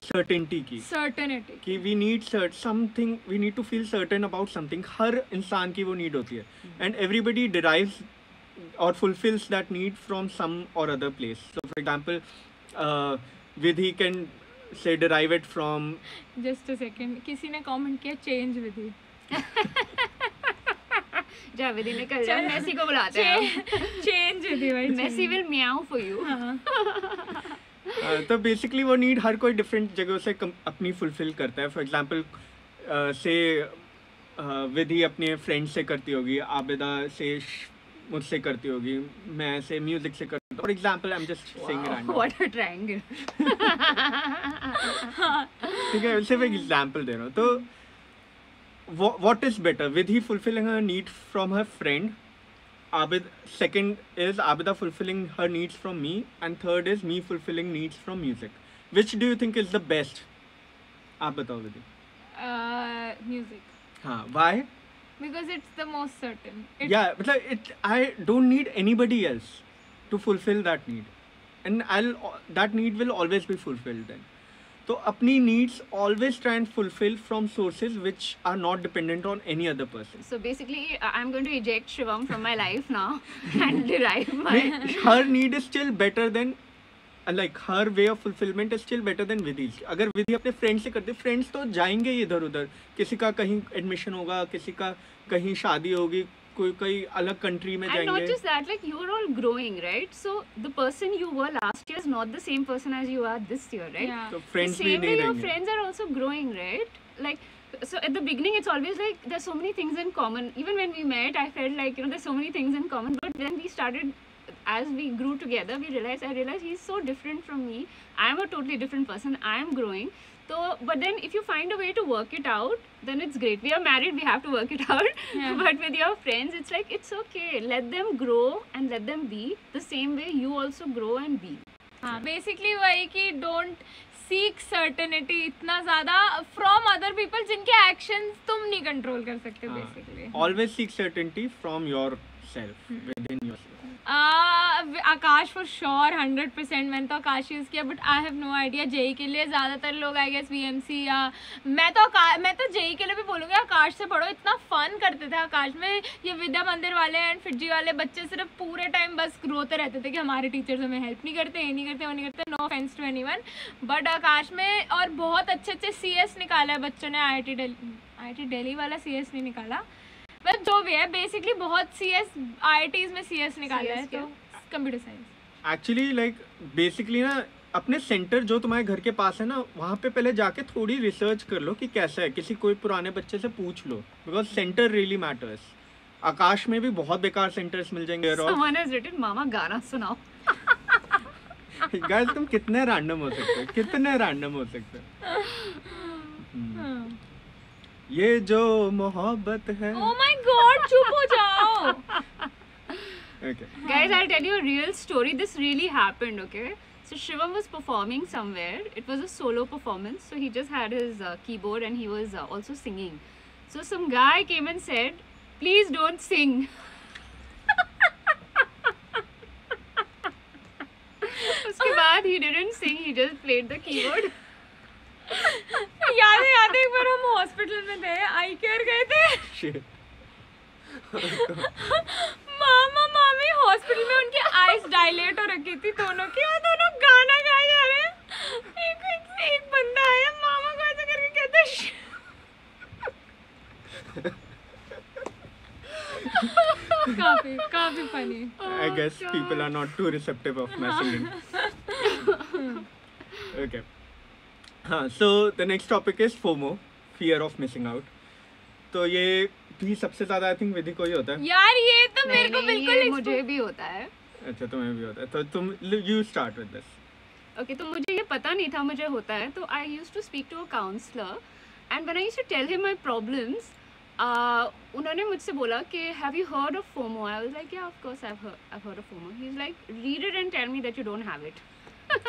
सर्टेनिटी की, सर्टेनिटी कि we need something, we need to feel certain about something. हर इंसान की वो नीड होती है, एंड एवरीबडी डिराइव्स और fulfils that need from some और other place. So for example Vidhi can say derive it from, just a second, किसी ने कमेंट किया चेंज विधि, जा विधि ने कल मैसी को बुलाते हैं, चेंज विधि, भाई Massey will meow for you. तो बेसिकली वो नीड हर कोई डिफरेंट जगहों से अपनी फुलफिल करता है। फॉर एग्जांपल से विधि अपने फ्रेंड से करती होगी, आबिदा से मुझसे करती होगी, मैं से म्यूजिक से करती हूँ। For example I am just saying random, what a triangle. ठीक है, सिर्फ एक एग्जांपल दे रहा हूँ। तो what is better, Vidhi fulfilling her need from her friend, second is Abida fulfilling her needs from me, and third is me fulfilling needs from music. Which do you think is the best? आप बताओ विधि। Music. हाँ, why? Because it's the most certain. Yeah, मतलब I don't need anybody else to fulfill that need, and that need will always be fulfilled then. तो अपनी needs always try and fulfill from sources which are not dependent on any other person. So basically, I'm going to eject Shivam from my life now and derive my. Her need is still better than like her way of fulfillment is still better than Vidhi's. अगर Vidhi अपने friend से करते, friends तो जाएंगे इधर उधर, किसी का कहीं एडमिशन होगा, किसी का कहीं शादी होगी, कोई कहीं अलग कंट्री में जाएंगे. And not just that, like you are all growing, right? So the person you were last year is not the same person as you are this year, right? Yeah. So friends भी नहीं रहेंगे. Your friends are also growing, right? Like so at the beginning it's always like there's so many things in common. Even when we met I felt like you know there's so many things in common, but then we started as we grew together we realized I realized he's so different from me. I'm a totally different person. I'm growing. So but then if you find a way to work it out then it's great. We are married, we have to work it out. Yeah. But with your friends it's like it's okay. Let them grow and let them be the same way you also grow and be. हाँ basically वही कि don't seek certainty इतना ज़्यादा from other people जिनके actions तुम नहीं control कर सकते. Basically always seek certainty from yourself, within yourself. Aakash for sure 100% मैंने तो आकाश यूज़ किया but I have no idea JEE के लिए ज़्यादातर लोग आई गेस वीएमसी या मैं तो जेई के लिए भी बोलूँगी आकाश से पढ़ो. इतना फन करते थे आकाश में. ये विद्या मंदिर वाले एंड फिजी वाले बच्चे सिर्फ पूरे टाइम बस रोते रहते थे कि हमारे टीचर्स हमें हेल्प नहीं करते, ये नहीं करते, वो नहीं करते. No offence to anyone but Aakash में और बहुत अच्छे अच्छे CS निकाला है बच्चों ने. IIT दिल्ली वाला CS नहीं निकाला बट जो भी है बेसिकली बहुत IITs में CS निकाला है. तो computer science actually like basically ना अपने सेंटर जो तुम्हारे घर के पास है ना वहाँ पे पहले जाके थोड़ी रिसर्च कर लो कि कैसा है. किसी कोई पुराने बच्चे से पूछ लो because centre really matters. Aakash में भी बहुत बेकार सेंटर्स मिल जाएंगे. Someone has written, मामा गाना सुनाओ. Guys, तुम कितने रैंडम हो सकते हो, कितने रैंडम हो सकते हो. ये जो मोहब्बत है oh my God, चुप हो जाओ. Okay. Guys, I'll tell you a real story. This really happened, okay? So Shivam was performing somewhere. It was a solo performance. So he just had his keyboard and he was also singing. So some guy came and said, "Please don't sing." उसके बाद he didn't sing. He just played the keyboard. याद है एक बार हम hospital में थे, आई care गए थे. मामा मामी हॉस्पिटल में उनकी आईज डायलेट हो रखी थी दोनों की और दोनों गाना गाए जा रहे हैं. एक बंदा आया, मामा को ऐसा करके कहते काफी funny. I guess people are not too receptive of my singing. Okay. हाँ, so the next topic is FOMO, fear of missing out. तो ये भी सबसे ज़्यादा आई थिंक विधि को ही होता है यार. ये तो मेरे को बिल्कुल, मुझे भी होता है. अच्छा, तुम्हें भी होता है. तो तुम you start with this. Okay, तो मुझे ये पता नहीं था मुझे होता है. तो I used to speak to a counsellor and when I used to tell him my problems उन्होंने मुझसे बोला कि have you heard of FOMO. I was like yeah of course I have heard of FOMO. He is like read it and tell me that you don't have it. And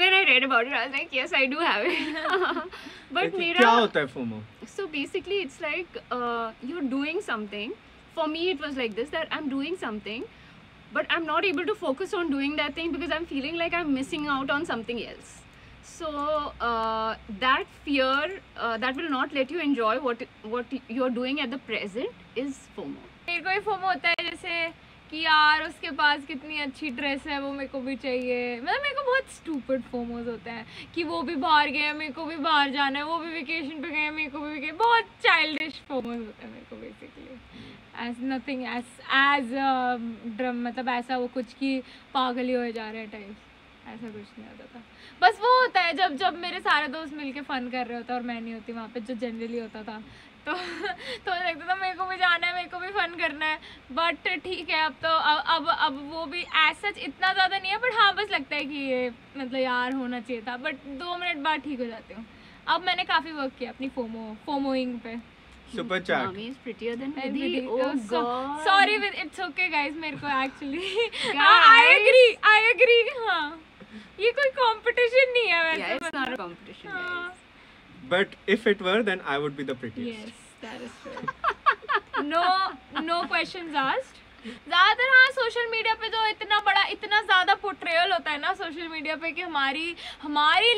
then I read about it. I was like, yes, I do have it. But मेरा क्या होता है FOMO? So basically, it's like you're doing something. For me, it was like this: that I'm doing something, but I'm not able to focus on doing that thing because I'm feeling like I'm missing out on something else. So that fear that will not let you enjoy what you're doing at the present is FOMO. मेरे को ये FOMO होता है जैसे कि यार उसके पास कितनी अच्छी ड्रेस है, वो मेरे को भी चाहिए. मतलब मेरे को बहुत स्टूपिड फोमोज होते हैं कि वो भी बाहर गए, मेरे को भी बाहर जाना है, वो भी वेकेशन पे गए, मेरे को भी गए. बहुत चाइल्डिश फोमोज होते हैं मेरे को basically. As nothing as drum, मतलब ऐसा वो कुछ कि पागल ही हो जा रहे हैं टाइप, ऐसा कुछ नहीं होता था. बस वो होता है जब जब मेरे सारे दोस्त मिल के फ़न कर रहे होता और मैं नहीं होती वहाँ पर, जो जनरली होता था. तो लगता था मेरे को भी जाना है, मेरे को भी फन करना है. बट ठीक है, अब तो अब वो भी एज सच इतना ज़्यादा नहीं है. बट हाँ, बस लगता है कि ये मतलब यार होना चाहिए था. बट 2 मिनट बाद ठीक हो जाती हूँ. अब मैंने काफ़ी वर्क किया अपनी फोमोइंग पे. Super chat. Mummy is prettier than Vidhi. Oh God, sorry with, it's okay guys. मेरे को एक्चुअली आई एग्री. हाँ, ये कोई कॉम्पिटिशन नहीं है वैसे. It's not a competition guys. But if it were, then I would be the prettiest. Yes, that is true. No questions asked. ज़्यादातर हाँ सोशल मीडिया पे जो इतना ज़्यादा पोर्ट्रेयल होता है ना सोशल मीडिया पे कि हमारी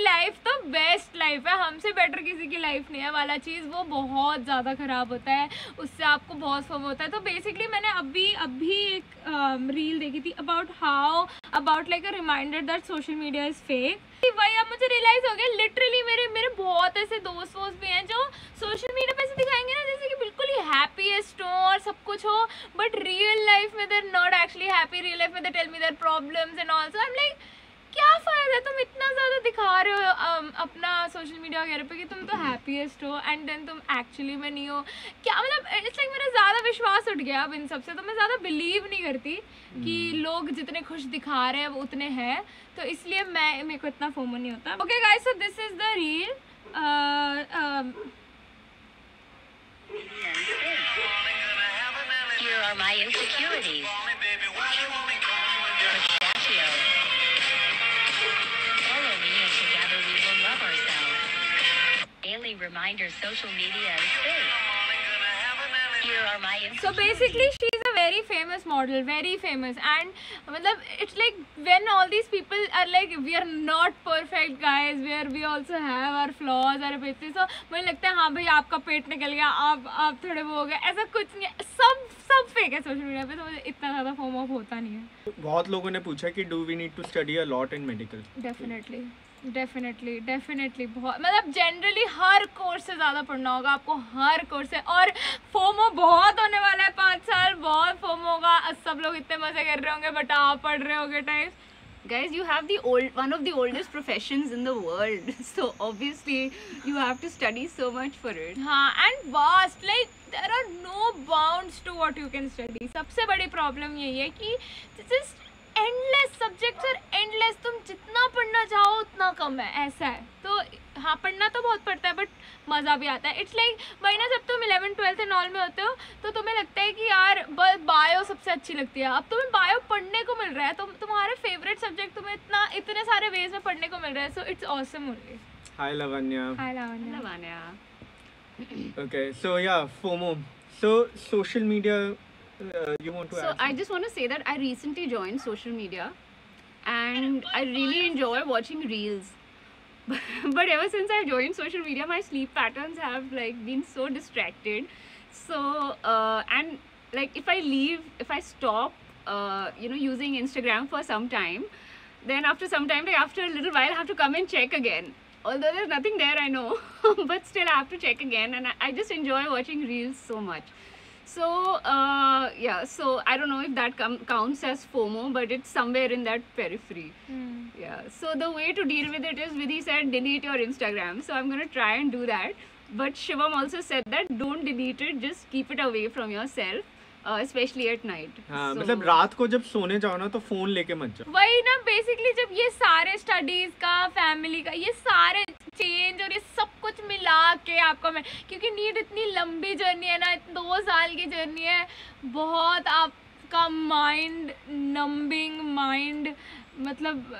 लाइफ तो बेस्ट लाइफ है, हमसे बेटर किसी की लाइफ नहीं है वाला चीज़, वो बहुत ज़्यादा ख़राब होता है, उससे आपको बहुत फोमो होता है। तो बेसिकली मैंने अभी एक रील देखी थी about like a reminder that social media is fake. वही अब मुझे रियलाइज़ हो गया, लिटरली मेरे बहुत ऐसे दोस्त वोस्त भी हैं जो सोशल मीडिया पर ऐसे दिखाएंगे ना जैसे कि बिल्कुल ही हैप्पीएस्ट हो और सब कुछ हो, बट रियल लाइफ में they're not actually happy, real life में they tell me their problems and also. I am like क्या फ़ायदा तुम इतना ज़्यादा दिखा रहे हो अपना सोशल मीडिया वगैरह पे कि तुम तो हैप्पीएस्ट हो एंड देन तुम एक्चुअली में नहीं हो, क्या मतलब। इट्स लाइक मेरा ज़्यादा विश्वास उठ गया अब इन सबसे, तो मैं ज़्यादा बिलीव नहीं करती कि लोग जितने खुश दिखा रहे हैं वो उतने हैं, तो इसलिए मेरे को इतना फोमो नहीं होता। Okay guys, so this is the reel. Here are my insecurities. Pistachio. Follow me and together we will love ourselves. Daily reminder: social media is fake. Here are my insecurities. So basically, she is a very famous model, very famous, and matlab it's like when all these people are like, we are not perfect guys, where we also have our flaws, our bitches. So मुझे लगता है हाँ भाई आपका पेट निकल गया, आप थोड़े वो हो गए, ऐसा कुछ नहीं, सब फेक है सोशल मीडिया पे, तो मुझे इतना ज़्यादा फोमो होता नहीं है। बहुत लोगों ने पूछा कि do we need to study a lot in medical. Definitely बहुत, मतलब जनरली हर कोर्स से ज़्यादा पढ़ना होगा आपको, हर कोर्स से, और फोमो बहुत होने वाला है, 5 साल बहुत फोमो होगा, सब लोग इतने मज़े कर रहे होंगे बट आप पढ़ रहे होंगे type. Guys, you have the one of the oldest professions in the world, so obviously you have to study so much for it. हाँ, and vast, like there are no bounds to what you can study. सबसे बड़ी problem यही है कि just endless subjects are endless. तुम जितना पढ़ना चाहो उतना कम है, ऐसा है। तो हाँ पढ़ना तो बहुत पड़ता है बट मज़ा भी आता है। इट्स लाइक वही ना, जब तुम 11th 12th एंड ऑल में होते हो तो तुम्हें लगता है कि यार बस बायो सबसे अच्छी लगती है, अब तुम्हें बायो पढ़ने को मिल रहा है, तो तुम्हारा फेवरेट सब्जेक्ट तुम्हें इतने सारे वेज में पढ़ने को मिल रहा है, so it's awesome only. Hi Lavanya. Okay so yeah FOMO, so social media you want to add? So I just want to say that I recently joined social media and I really enjoy watching reels. But ever since I've joined social media, my sleep patterns have like been so distracted. So and like if I stop, you know, using Instagram for some time, then after some time, like after a little while, I have to come and check again. Although there's nothing there, I know, but still I have to check again. And I just enjoy watching reels so much. So yeah, so I don't know if that counts as FOMO, but it's somewhere in that periphery. Yeah. So the way to deal with it is, Vidhi said, delete your Instagram. So I'm gonna try and do that. But Shivam also said that don't delete it, just keep it away from yourself. Especially at night. हाँ, so, मतलब रात को जब सोने जाओ ना तो phone लेके मत जाओ। वही ना, बेसिकली जब ये सारे स्टडीज़ का, फैमिली का, ये सारे चेंज और ये सब कुछ मिला के आपका, मैं क्योंकि नीट इतनी लंबी जर्नी है ना, 2 साल की जर्नी है, बहुत आपका माइंड नंबिंग, माइंड मतलब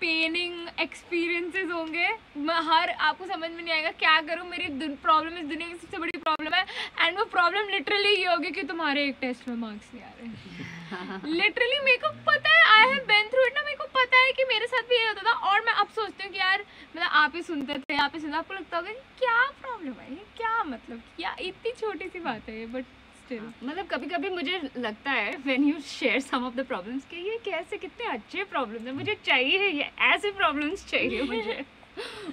पेनिंग एक्सपीरियंसेस होंगे, हर आपको समझ में नहीं आएगा क्या करूँ, मेरी प्रॉब्लम इस दुनिया की सबसे बड़ी प्रॉब्लम है, एंड वो प्रॉब्लम लिटरली ये होगी कि तुम्हारे एक टेस्ट में मार्क्स नहीं आ रहे। लिटरली मेरे को पता है, I have been through it ना, मेरे को पता है कि मेरे साथ भी ये होता था, और मैं अब सोचती हूँ कि यार मतलब आप ही सुनते थे, आप ही सुनते, आपको लगता होगा क्या प्रॉब्लम है, क्या मतलब क्या इतनी छोटी सी बात है, बट मतलब कभी कभी मुझे लगता है when you share some of the problems कि ये कैसे कितने अच्छे प्रॉब्लम्स हैं, मुझे चाहिए ये ऐसे प्रॉब्लम्स चाहिए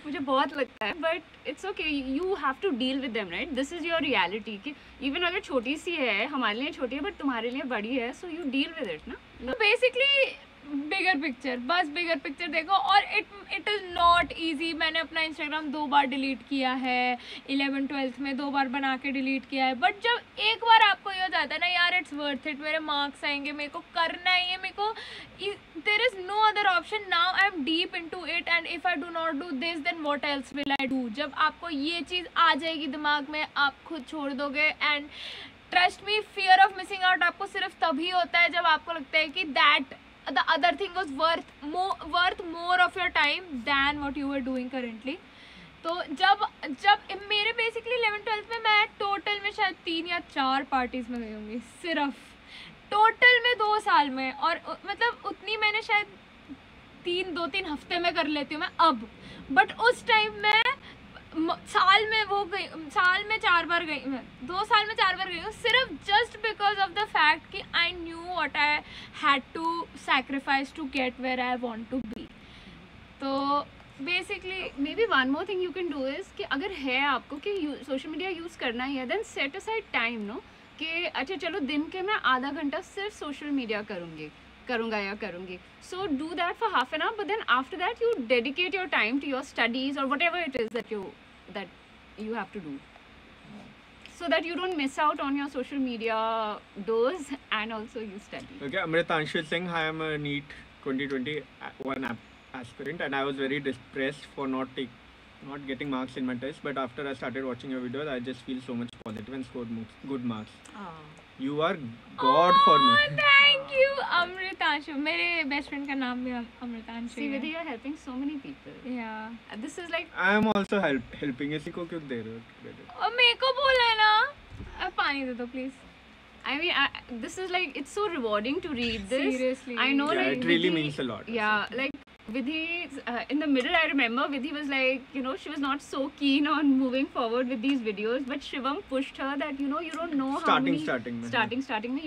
मुझे बहुत लगता है, but it's okay, you have to deal with them, right, this is your reality कि इवन अगर छोटी सी है, हमारे लिए छोटी है बट तुम्हारे लिए बड़ी है, so you deal with it ना। बेसिकली बिगर पिक्चर, बस बिगर पिक्चर देखो, और इट इज़ नॉट ईजी। मैंने अपना इंस्टाग्राम 2 बार डिलीट किया है, 11th 12th में 2 बार बना के डिलीट किया है, बट जब एक बार आपको ये हो जाता है ना यार इट्स वर्थ इट, मेरे मार्क्स आएंगे, मेरे को करना ही है, मेरे को there is no other option, now I am deep into it and if I do not do this then what else will I do. जब आपको ये चीज़ आ जाएगी दिमाग में, आप खुद छोड़ दोगे, and trust me fear of missing out आपको सिर्फ तभी होता है जब आपको लगता है कि that the other thing was worth more of your time than what you were doing currently. तो जब मेरे बेसिकली 11th 12th में मैं टोटल में शायद 3 या 4 पार्टीज़ में गई होंगी, सिर्फ टोटल में 2 साल में, और मतलब उतनी मैंने शायद दो तीन हफ्ते में कर लेती हूँ मैं अब, बट उस टाइम मैं दो साल में चार बार गई हूँ सिर्फ just because of the fact कि I knew what I had to sacrifice to get where I want to be. तो basically maybe one more thing you can do is कि अगर है आपको कि सोशल मीडिया यूज़ करना ही है, then set aside time no कि अच्छा चलो दिन के मैं आधा घंटा सिर्फ सोशल मीडिया करूँगी. So do that for half an hour, but then after that you dedicate your time to your studies और whatever it is that you have to do, so that you don't miss out on your social media dose and also you study. Okay, Amritanshil Singh, I am a NEET 2021 aspirant, and I was very depressed for not getting marks in my test. But after I started watching your videos, I just feel so much positive and scored good marks. You are God for me. Thank you, Amritanshil. My best friend ka naam bhi Amritanshil. See, Vedhi, you are helping so many people. Yeah. This is like. I am also helping. इसी को क्यों दे रहे हो credit? और मेरे को बोला ना. अब पानी दे दो please. I mean, this is like it's so rewarding to read this. Seriously. I know, yeah, like it really Vedhi, means a lot. Yeah, like Vedhi in the middle, I remember Vedhi was like, you know, she was not so keen on moving forward with these videos, but Shivam pushed her that you know you don't know starting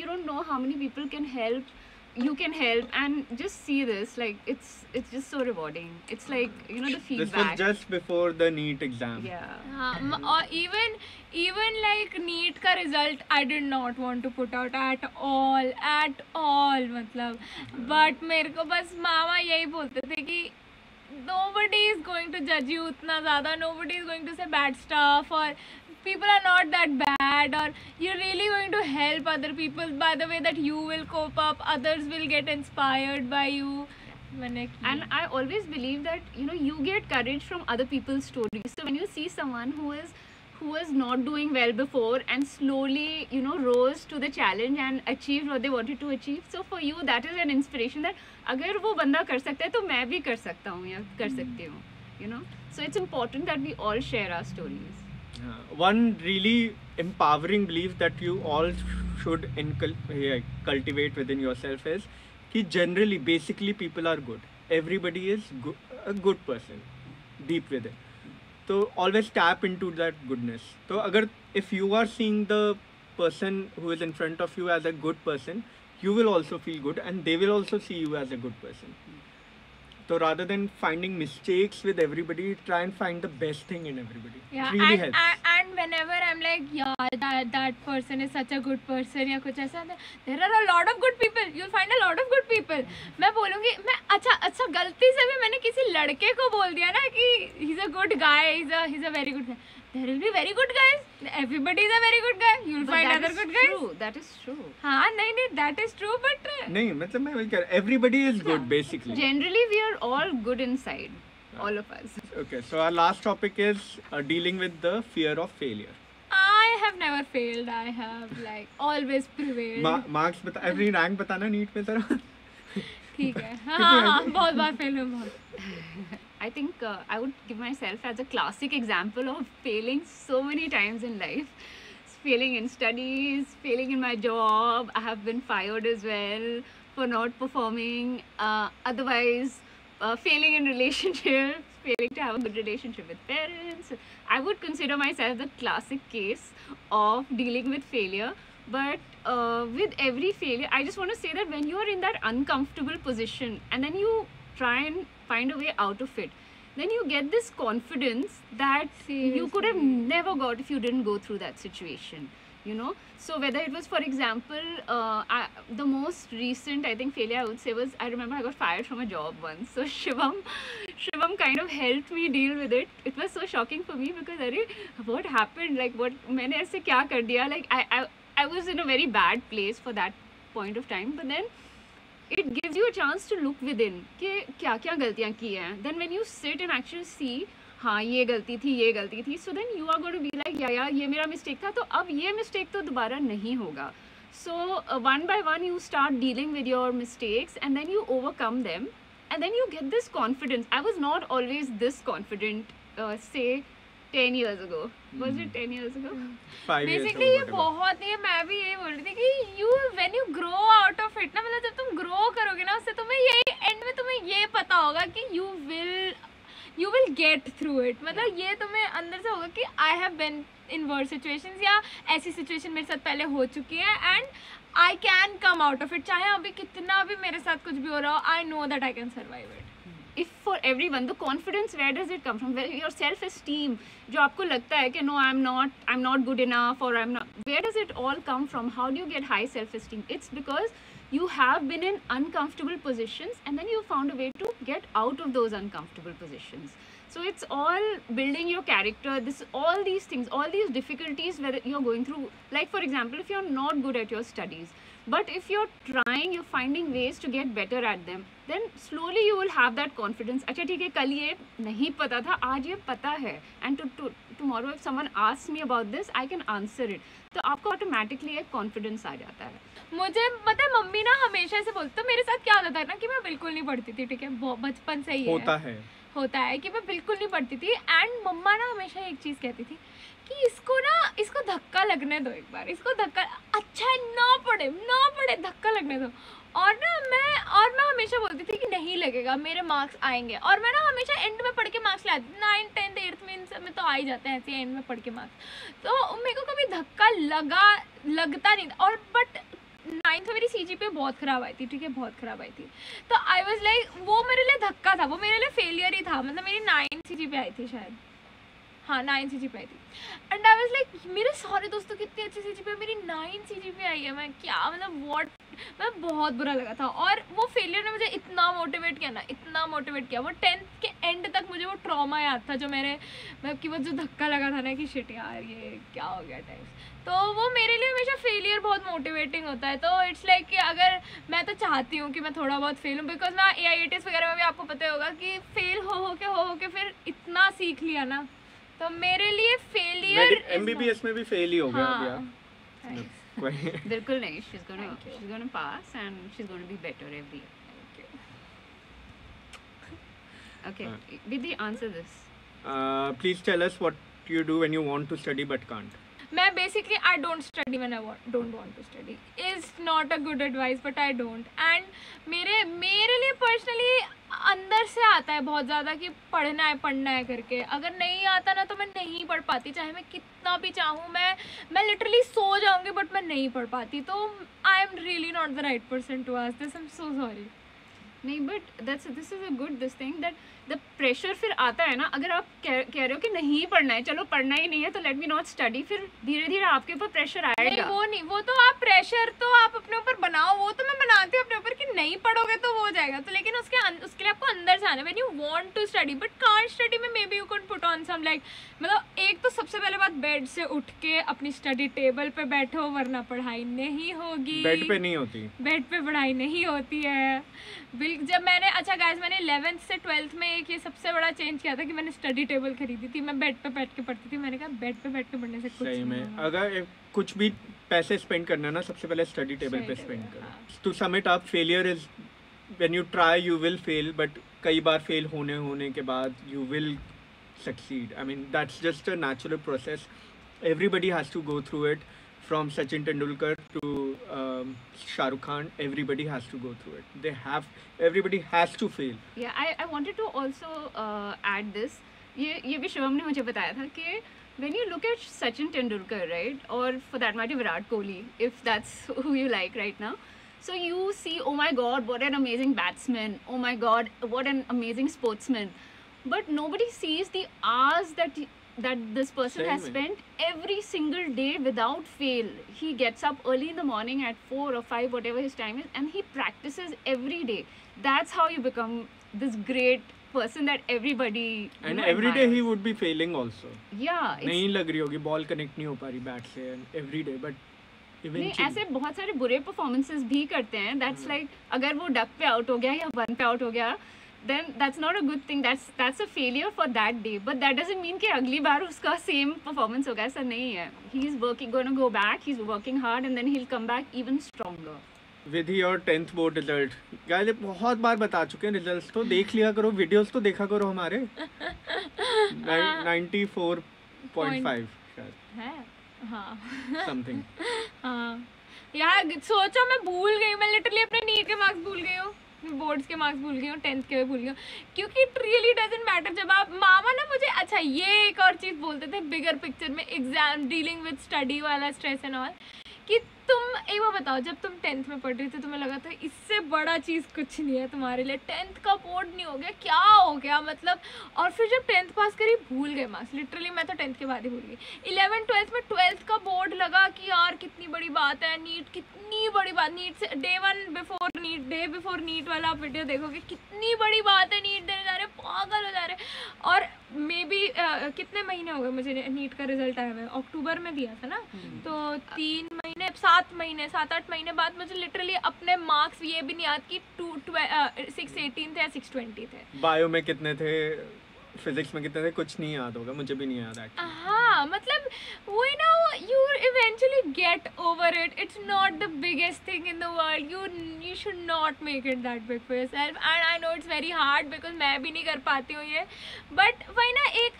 you don't know how many people can help. You can help, and just see this, like it's just so rewarding. It's like, you know, the feedback. This was just before the NEET exam. Yeah. Or even like NEET ka result, I did not want to put out at all. मतलब, but मेरे को बस मामा यही बोलते थे कि nobody is going to judge you उतना ज़्यादा, nobody is going to say bad stuff or people are not that bad, or you're really going to help other people by the way that you will cope up, others will get inspired by you. And I always believe that, you know, you get courage from other people's stories. So when you see someone who was not doing well before and slowly, you know, rose to the challenge and achieved what they wanted to achieve, so for you that is an inspiration that agar wo banda kar sakta hai to main bhi kar sakta hu ya kar sakti hu, you know. So it's important that we all share our stories. One really empowering belief that you all should cultivate within yourself is कि generally basically people are good, everybody is a good person deep within, so always tap into that goodness. So अगर if you are seeing the person who is in front of you as a good person, you will also feel good and they will also see you as a good person. So rather than finding mistakes with everybody, try and find the best thing in everybody. Yeah, really helps. And whenever I'm like, yeah, that person is such a good person, या कुछ ऐसा, there are a lot of good people. You'll find a lot of good people. मैं बोलूँगी, मैं अच्छा गलती से भी मैंने किसी लड़के को बोल दिया ना कि he's a good guy, he's a very good guy. There will be very good guys. Everybody is a very good guy. You'll but find other good guys. True. That is true. हाँ नहीं that is true but नहीं मतलब मैं वही कह रहा हूँ. Everybody is good basically. Generally we are all good inside, all of us. Okay, so our last topic is dealing with the fear of failure. I have never failed. I have like always prevailed. Marks बता, every rank बताना NEET में जरा. ठीक है. हाँ बहुत बार fail हुआ बहुत. I think I would give myself as a classic example of failing so many times in life. Failing in studies, failing in my job. I have been fired as well for not performing. Otherwise, failing in relationships, failing to have a good relationship with parents. I would consider myself the classic case of dealing with failure. But with every failure, I just want to say that when you are in that uncomfortable position and then you try and find a way out of it, then you get this confidence that Seriously. You could have never got if you didn't go through that situation, you know. So whether it was, for example, the most recent I think failure I would say was, I remember I got fired from a job once. So Shivam kind of helped me deal with it. It was so shocking for me because what happened, like what maine aise kya kar diya, like I was in a very bad place for that point of time, but then it gives you a chance to look within कि क्या क्या गलतियाँ की हैं. Then when you sit and actually see, हाँ ये गलती थी, so then you are going to be like यार ये मेरा मिस्टेक था, तो अब ये मिस्टेक तो दोबारा नहीं होगा. So one by one you start dealing with your mistakes and then you overcome them and then you get this confidence. I was not always this confident, say 10 years ago. Was it 10 years ago? 5 years. Basically ये बहुत ही मैं भी ये बोल रही थी कि you when you grow out of it ना मतलब जब तुम grow करोगे ना उससे तुम्हें यही end में तुम्हें ये पता होगा कि you will get through it. मतलब ये तुम्हें अंदर से होगा कि I have been in worse situations या ऐसी situation मेरे साथ पहले हो चुकी है and I can come out of it. चाहे अभी कितना भी मेरे साथ कुछ भी हो रहा हो I know that I can survive it. If for everyone, the confidence, where does it come from? Where your self-esteem, जो आपको लगता है कि no, I'm not good enough, or I'm not. Where does it all come from? How do you get high self-esteem? It's because you have been in uncomfortable positions, and then you found a way to get out of those uncomfortable positions. So it's all building your character. This, all these things, all these difficulties where you're going through. Like for example, if you're not good at your studies. But if you're trying, you're finding ways to get better at them, then slowly you will have that confidence. अच्छा ठीक है, कल ये नहीं पता था, आज ये पता है. And tomorrow if someone asks me about this, I can answer it. तो आपको automatically एक confidence आ जाता है. मुझे पता है मम्मी ना हमेशा ऐसे बोलती, तो मेरे साथ क्या होता था ना कि मैं बिल्कुल नहीं पढ़ती थी. ठीक है, बचपन से ही होता है कि मैं बिल्कुल नहीं पढ़ती थी. एंड मम्मा ना हमेशा एक चीज़ कहती थी कि इसको धक्का लगने दो, एक बार इसको धक्का, अच्छा है ना पड़े, धक्का लगने दो. और ना मैं हमेशा बोलती थी कि नहीं लगेगा, मेरे मार्क्स आएंगे. और मैं ना हमेशा एंड में पढ़ के मार्क्स लाती थी, 9, 10, 8th में इन सब में तो आ ही जाते हैं ऐसे एंड में पढ़ के मार्क्स. तो मेरे को कभी धक्का लगता नहीं. और बट 9th में मेरी CGPA बहुत ख़राब आई थी. ठीक है, बहुत ख़राब आई थी. तो आई वॉज लाइक, वो मेरे लिए धक्का था, वो मेरे लिए फेलियर ही था. मतलब मेरी 9 CGPA आई थी शायद, हाँ 9 CGPA आई थी. एंड आई वॉज लाइक, मेरे सारे दोस्तों कितनी अच्छी CGPA, मेरी 9 CGPA आई है, मैं क्या, मतलब वॉट, मैं बहुत बुरा लगा था. और वो फेलियर ने मुझे इतना मोटिवेट किया. वो 10th के एंड तक मुझे वो ट्रॉमा याद था जो मेरे, मतलब कि वो जो धक्का लगा था ना कि शिट यार ये क्या हो गया टाइप्स. तो वो मेरे लिए हमेशा फेलियर बहुत मोटिवेटिंग होता है. तो इट्स लाइक कि अगर मैं तो चाहती हूँ कि मैं थोड़ा बहुत फेल हूँ, बिकॉज ना AIITs वगैरह में भी आपको पता होगा कि फेल हो के फिर इतना सीख लिया ना. तो मेरे लिए फेलियर MBBS में भी फेल ही हो गया. हाँ, बिल्कुल नहीं, she's gonna pass and she's gonna be better every year. Okay, Vidhi, answer this. Please tell us what you do when you want to study but can't. मैं basically I don't study when I don't want to study. It's not a good advice, but I don't. And मेरे लिए personally अंदर से आता है बहुत ज़्यादा कि पढ़ना है करके. अगर नहीं आता ना तो मैं नहीं पढ़ पाती, चाहे मैं कितना भी चाहूँ. मैं literally सो जाऊँगी but मैं नहीं पढ़ पाती. तो I am really not the right person to ask this. I'm so sorry. नहीं, but this is a good this thing that the pressure फिर आता है ना. अगर आप कह रहे हो कि नहीं पढ़ना है, चलो पढ़ना ही नहीं है तो लेट मी नॉट स्टडी, फिर धीरे धीरे आपके ऊपर प्रेशर आएगा. नहीं, वो नहीं, वो तो आप प्रेशर तो आप अपने ऊपर बनाओ. वो तो मैं बनाती हूँ अपने ऊपर कि नहीं पढ़ोगे तो वो हो जाएगा. तो लेकिन उसके लिए आपको अंदर से आना. When you want to study but can't study में maybe you can put on some like, मतलब एक तो सबसे पहले बात, बेड से उठ के अपनी स्टडी टेबल पर बैठो, वरना पढ़ाई नहीं होगी. बेड पर पढ़ाई नहीं होती है. जब मैंने, अच्छा गाइस, मैंने 11th से 12th में एक ये सबसे बड़ा चेंज किया था कि मैंने स्टडी टेबल खरीदी थी. मैं बेड पे बैठ के पढ़ती थी. मैंने कहा बेड पे बैठ के पढ़ने से कुछ नहीं है. अगर कुछ भी पैसे स्पेंड करना है ना, सबसे पहले स्टडी टेबल पे स्पेंड करो. To sum it up, failure is when you try you will fail, but कई बार फेल होने के बाद you will succeed. I mean that's just a natural process. Everybody has to go through it. From Sachin Tendulkar to Shahrukh Khan, everybody has to go through it. Everybody has to fail. Yeah, I wanted to also add this. ये भी शिवम ने मुझे बताया था कि when you look at Sachin Tendulkar, right, or for that matter Virat Kohli, if that's who you like right now, so you see, oh my God, what an amazing batsman! Oh my God, what an amazing sportsman! But nobody sees the hours that this person has spent every single day without fail. He gets up early in the morning at 4 or 5, whatever his time is, and he practices every day. That's how you become this great person that everybody. And every day he would be failing also. Yeah. नहीं लग रही होगी, ball connect नहीं हो पा रही bat से, and every day, but. नहीं, ऐसे बहुत सारे बुरे performances भी करते हैं. That's like, अगर वो duck पे out हो गया या one पे out हो गया, then that's not a good thing. That's a failure for that day, but that doesn't mean कि अगली बार उसका same performance होगा, ऐसा नहीं है. He's gonna go back. He's working hard, and then he'll come back even stronger. With your 10th board result, guys, ये बहुत बार बता चुके हैं. Results तो देख लिया करो, videos तो देखा करो हमारे. 94 0.5 है हाँ समथिंग हाँ यार सोचो मैं भूल गई, मैं लिटरली अपने नीट के मार्क्स भूल गई हूँ, बोर्ड्स के मार्क्स भूल गई हूँ, टेंथ के भी भूल गई हूँ, क्योंकि इट रियली डजंट मैटर। जब आप मामा ना मुझे अच्छा ये एक और चीज़ बोलते थे बिगर पिक्चर में एग्जाम डीलिंग विद स्टडी वाला स्ट्रेस एंड ऑल, कि तुम एक बार बताओ जब तुम टेंथ में पढ़ रही थी तुम्हें लगा था इससे बड़ा चीज़ कुछ नहीं है तुम्हारे लिए, टेंथ का बोर्ड नहीं हो गया क्या हो गया मतलब, और फिर जब टेंथ पास करी भूल गए मार्क्स, लिटरली मैं तो टेंथ के बाद ही भूल गई। 11th 12th में 12th का बोर्ड लगा कि यार कितनी बड़ी बात है, नीट कितनी बड़ी बात, नीट से डे बिफोर नीट वाला आप वीडियो देखोगे कितनी बड़ी बात है, नीट देने जा रहे पागल हो जा रहे। और मे बी कितने महीने हो गए मुझे नीट का रिजल्ट आया हुआ, अक्टूबर में भी आया था ना, तो 7-8 महीने बाद मुझे लिटरली अपने मार्क्स ये भी नहीं याद कि 618 थे या 620 थे, बायो में कितने थे, फिजिक्स में कितने थे, कुछ नहीं याद होगा, मुझे भी नहीं याद एक्चुअली। हाँ मतलब वही ना, you eventually get over it, it's not the biggest thing in the world, you should not make it that big for yourself, and I know it's very hard because मैं भी नहीं कर पाती हूँ ये, बट वही ना एक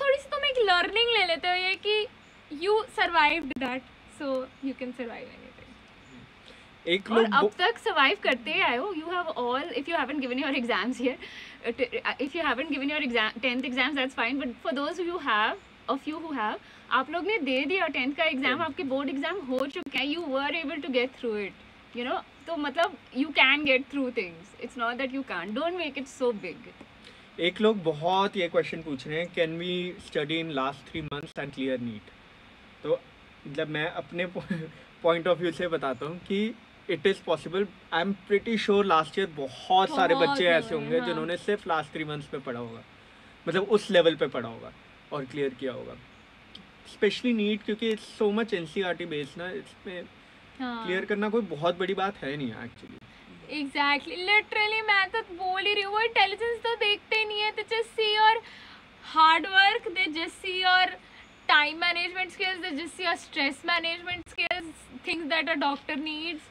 थोड़ी सी तुम एक लर्निंग ले लेते हो ये कि you survived that so you can survive anything। एक लोग अब तक survive करते आए हो, you have all, if you haven't given your exams here, if you haven't given your exam 10th exams that's fine, but for those who have, of you who have, आप लोग ने दे दिया 10th का exam, आपके board exam हो चुके हैं, you were able to get through it, you know, तो मतलब you can get through things, it's not that you can't, don't make it so big। एक लोग बहुत ये question पूछ रहे हैं, can we study in last 3 months and clear NEET? तो मतलब मैं अपने पॉइंट ऑफ व्यू से बताता हूँ कि it is possible. I am pretty sure last year बहुत सारे बच्चे ऐसे होंगे हाँ। जिन्होंने सिर्फ लास्ट 3 मंथ्स पे पढ़ा होगा, मतलब उस लेवल पे पढ़ा होगा और क्लियर किया होगा, स्पेशली नीट क्योंकि it's so much NCERT based ना, इसमें क्लियर करना कोई बहुत बड़ी बात है नहीं एक्चुअली। एग्जैक्टली लिटरली मैं तो बोल ही रही हूँ, इंटेलिजेंस तो देखते ही नहीं है, they just see your hard work, they just see your time management skills, they just see your stress management skills, things that a doctor needs,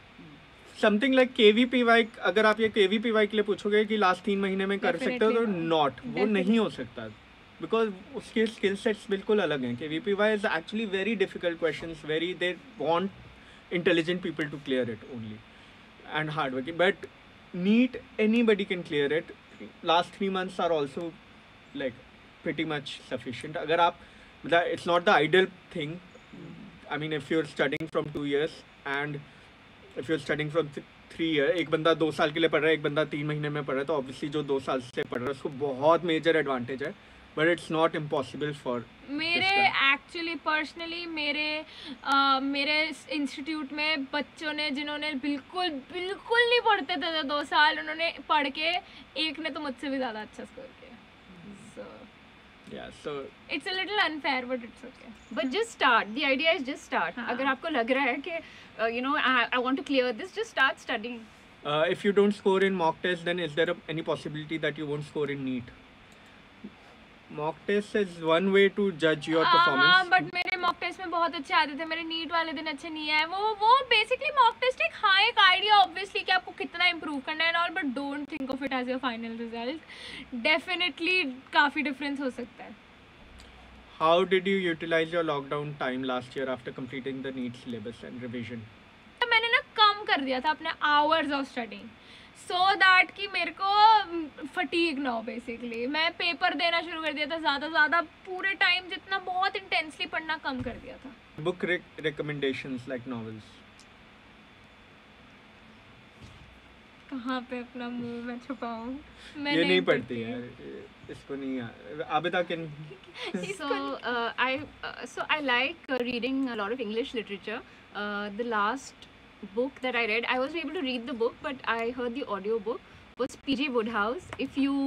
something like KVPY। अगर आप ये KVPY के लिए पूछोगे कि लास्ट 3 महीने में कर सकते हो तो नॉट, वो नहीं हो सकता बिकॉज उसके स्किल सेट्स बिल्कुल अलग हैं। KVPY is actually very difficult questions, very they want intelligent people to clear it only and hard working, but NEET anybody can clear it. Last 3 months are also like pretty much sufficient. अगर आप मतलब it's not the ideal thing, I mean if you are studying from 2 years and if you are studying from 3 year, एक बंदा 2 साल के लिए पढ़ रहा है, एक बंदा 3 महीने में पढ़ रहा है, तो ऑब्वियसली जो 2 साल से पढ़ रहा है उसको बहुत मेजर एडवांटेज है, but it's not impossible for. मेरे एक्चुअली पर्सनली मेरे इंस्टीट्यूट में बच्चों ने जिन्होंने बिल्कुल नहीं पढ़ते थे 2 साल, उन्होंने पढ़ के एक ने तो मुझसे भी ज़्यादा अच्छा स्कोर किया। Yeah, so it's a little unfair, but it's okay. But just start. The idea is just start. हाँ. अगर आपको लग रहा है कि you know I want to clear this, just start studying. If you don't score in mock test, then is there any possibility that you won't score in NEET? Mock test is one way to judge your performance. हाँ, but मेरे mock test में बहुत अच्छे आते थे, मेरे NEET वाले दिन अच्छे नहीं आए। वो basically mock test एक हाँ एक idea obviously कि आपको कितना improve करना है and all, but don't think of it as your final result. Definitely काफी difference हो सकता है। How did you utilize your lockdown time last year after completing the NEET syllabus and revision? मैंने ना कम कर दिया था अपने hours of studying, so that कि मेरे को फटीग ना हो। बेसिकली मैं पेपर देना शुरू कर दिया था ज़्यादा पूरे टाइम जितना बहुत इंटेंसली पढ़ना कम कर दिया था। Book recommendations like novels. कहाँ पे अपना मुंह मैं छुपाऊं, मैं ये नहीं पढ़ती यार, इसको नहीं। Abida can so I like reading a lot of English literature. The last book that I read, I wasn't able to read the book, but I heard the audio book, was PG Woodhouse. If you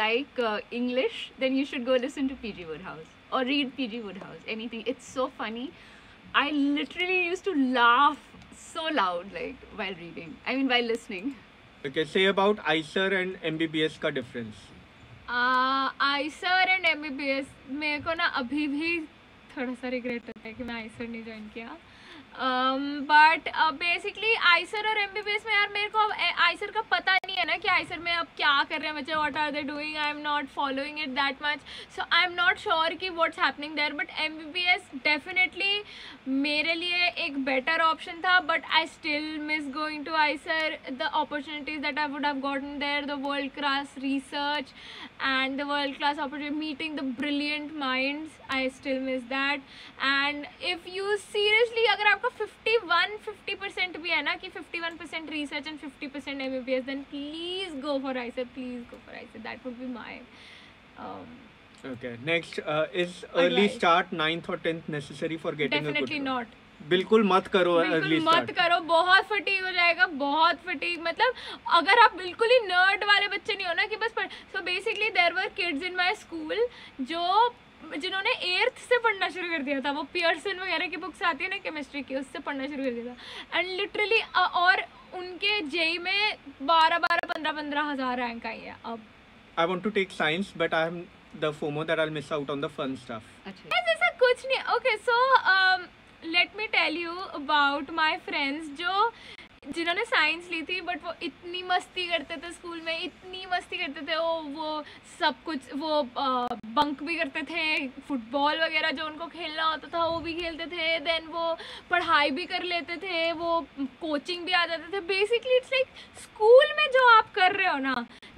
like English, then you should go listen to PG Woodhouse or read PG Woodhouse. Anything, it's so funny. I literally used to laugh so loud, like while reading. I mean, while listening. Okay, say about IISER and MBBS का difference. IISER and MBBS, मेरे को ना अभी भी थोड़ा सा regret होता है कि मैं आईसर नहीं ज्वाइन किया, बट बेसिकली आईसर और एमबीबीएस में यार मेरे को आईसर का पता नहीं है ना कि आईसर में अब क्या कर रहे हैं बच्चे, what are they doing, I am not following it that much, so I am not sure कि what's happening there, but MBBS definitely मेरे लिए एक बेटर ऑप्शन था, but I still miss going to Eicher, the opportunities that I would have gotten there, the world class research and the world class opportunity, meeting the brilliant minds, I still miss that. And if you seriously अगर आपका 50% भी है ना कि 51% research and 50% MBBS, then please go for Eicher, please go for Eicher, that would be my. Okay, next is early start 9th और 10th necessary for getting a good. Definitely not, बिल्कुल मत करो, बिल्कुल मत करो, बहुत फटीग हो जाएगा, बहुत फटीग, मतलब अगर आप बिल्कुल ही नर्ड वाले बच्चे नहीं हो ना कि बस. So basically there were kids in my school जिन्होंने 8th से पढ़ना शुरू कर दिया था, वो पियर्सन वगैरह की बुक्स आती है ना केमिस्ट्री की, उससे पढ़ना शुरू कर दिया था, एंड लिटरली और उनके जेई में 12-15,000 रैंक आई है. अब I want to take science but I am the FOMO that I will miss out on the fun stuff. अच्छा, ऐसा कुछ नहीं. Okay, so let me tell you about my friends जिन्होंने साइंस ली थी, बट वो इतनी मस्ती करते थे स्कूल में, इतनी मस्ती करते थे, वो सब कुछ, वो बंक भी करते थे, फुटबॉल वगैरह जो उनको खेलना होता था वो भी खेलते थे, देन वो पढ़ाई भी कर लेते थे, वो कोचिंग भी आ जाते थे. बेसिकली इट्स लाइक स्कूल में जो आप कर रहे हो ना,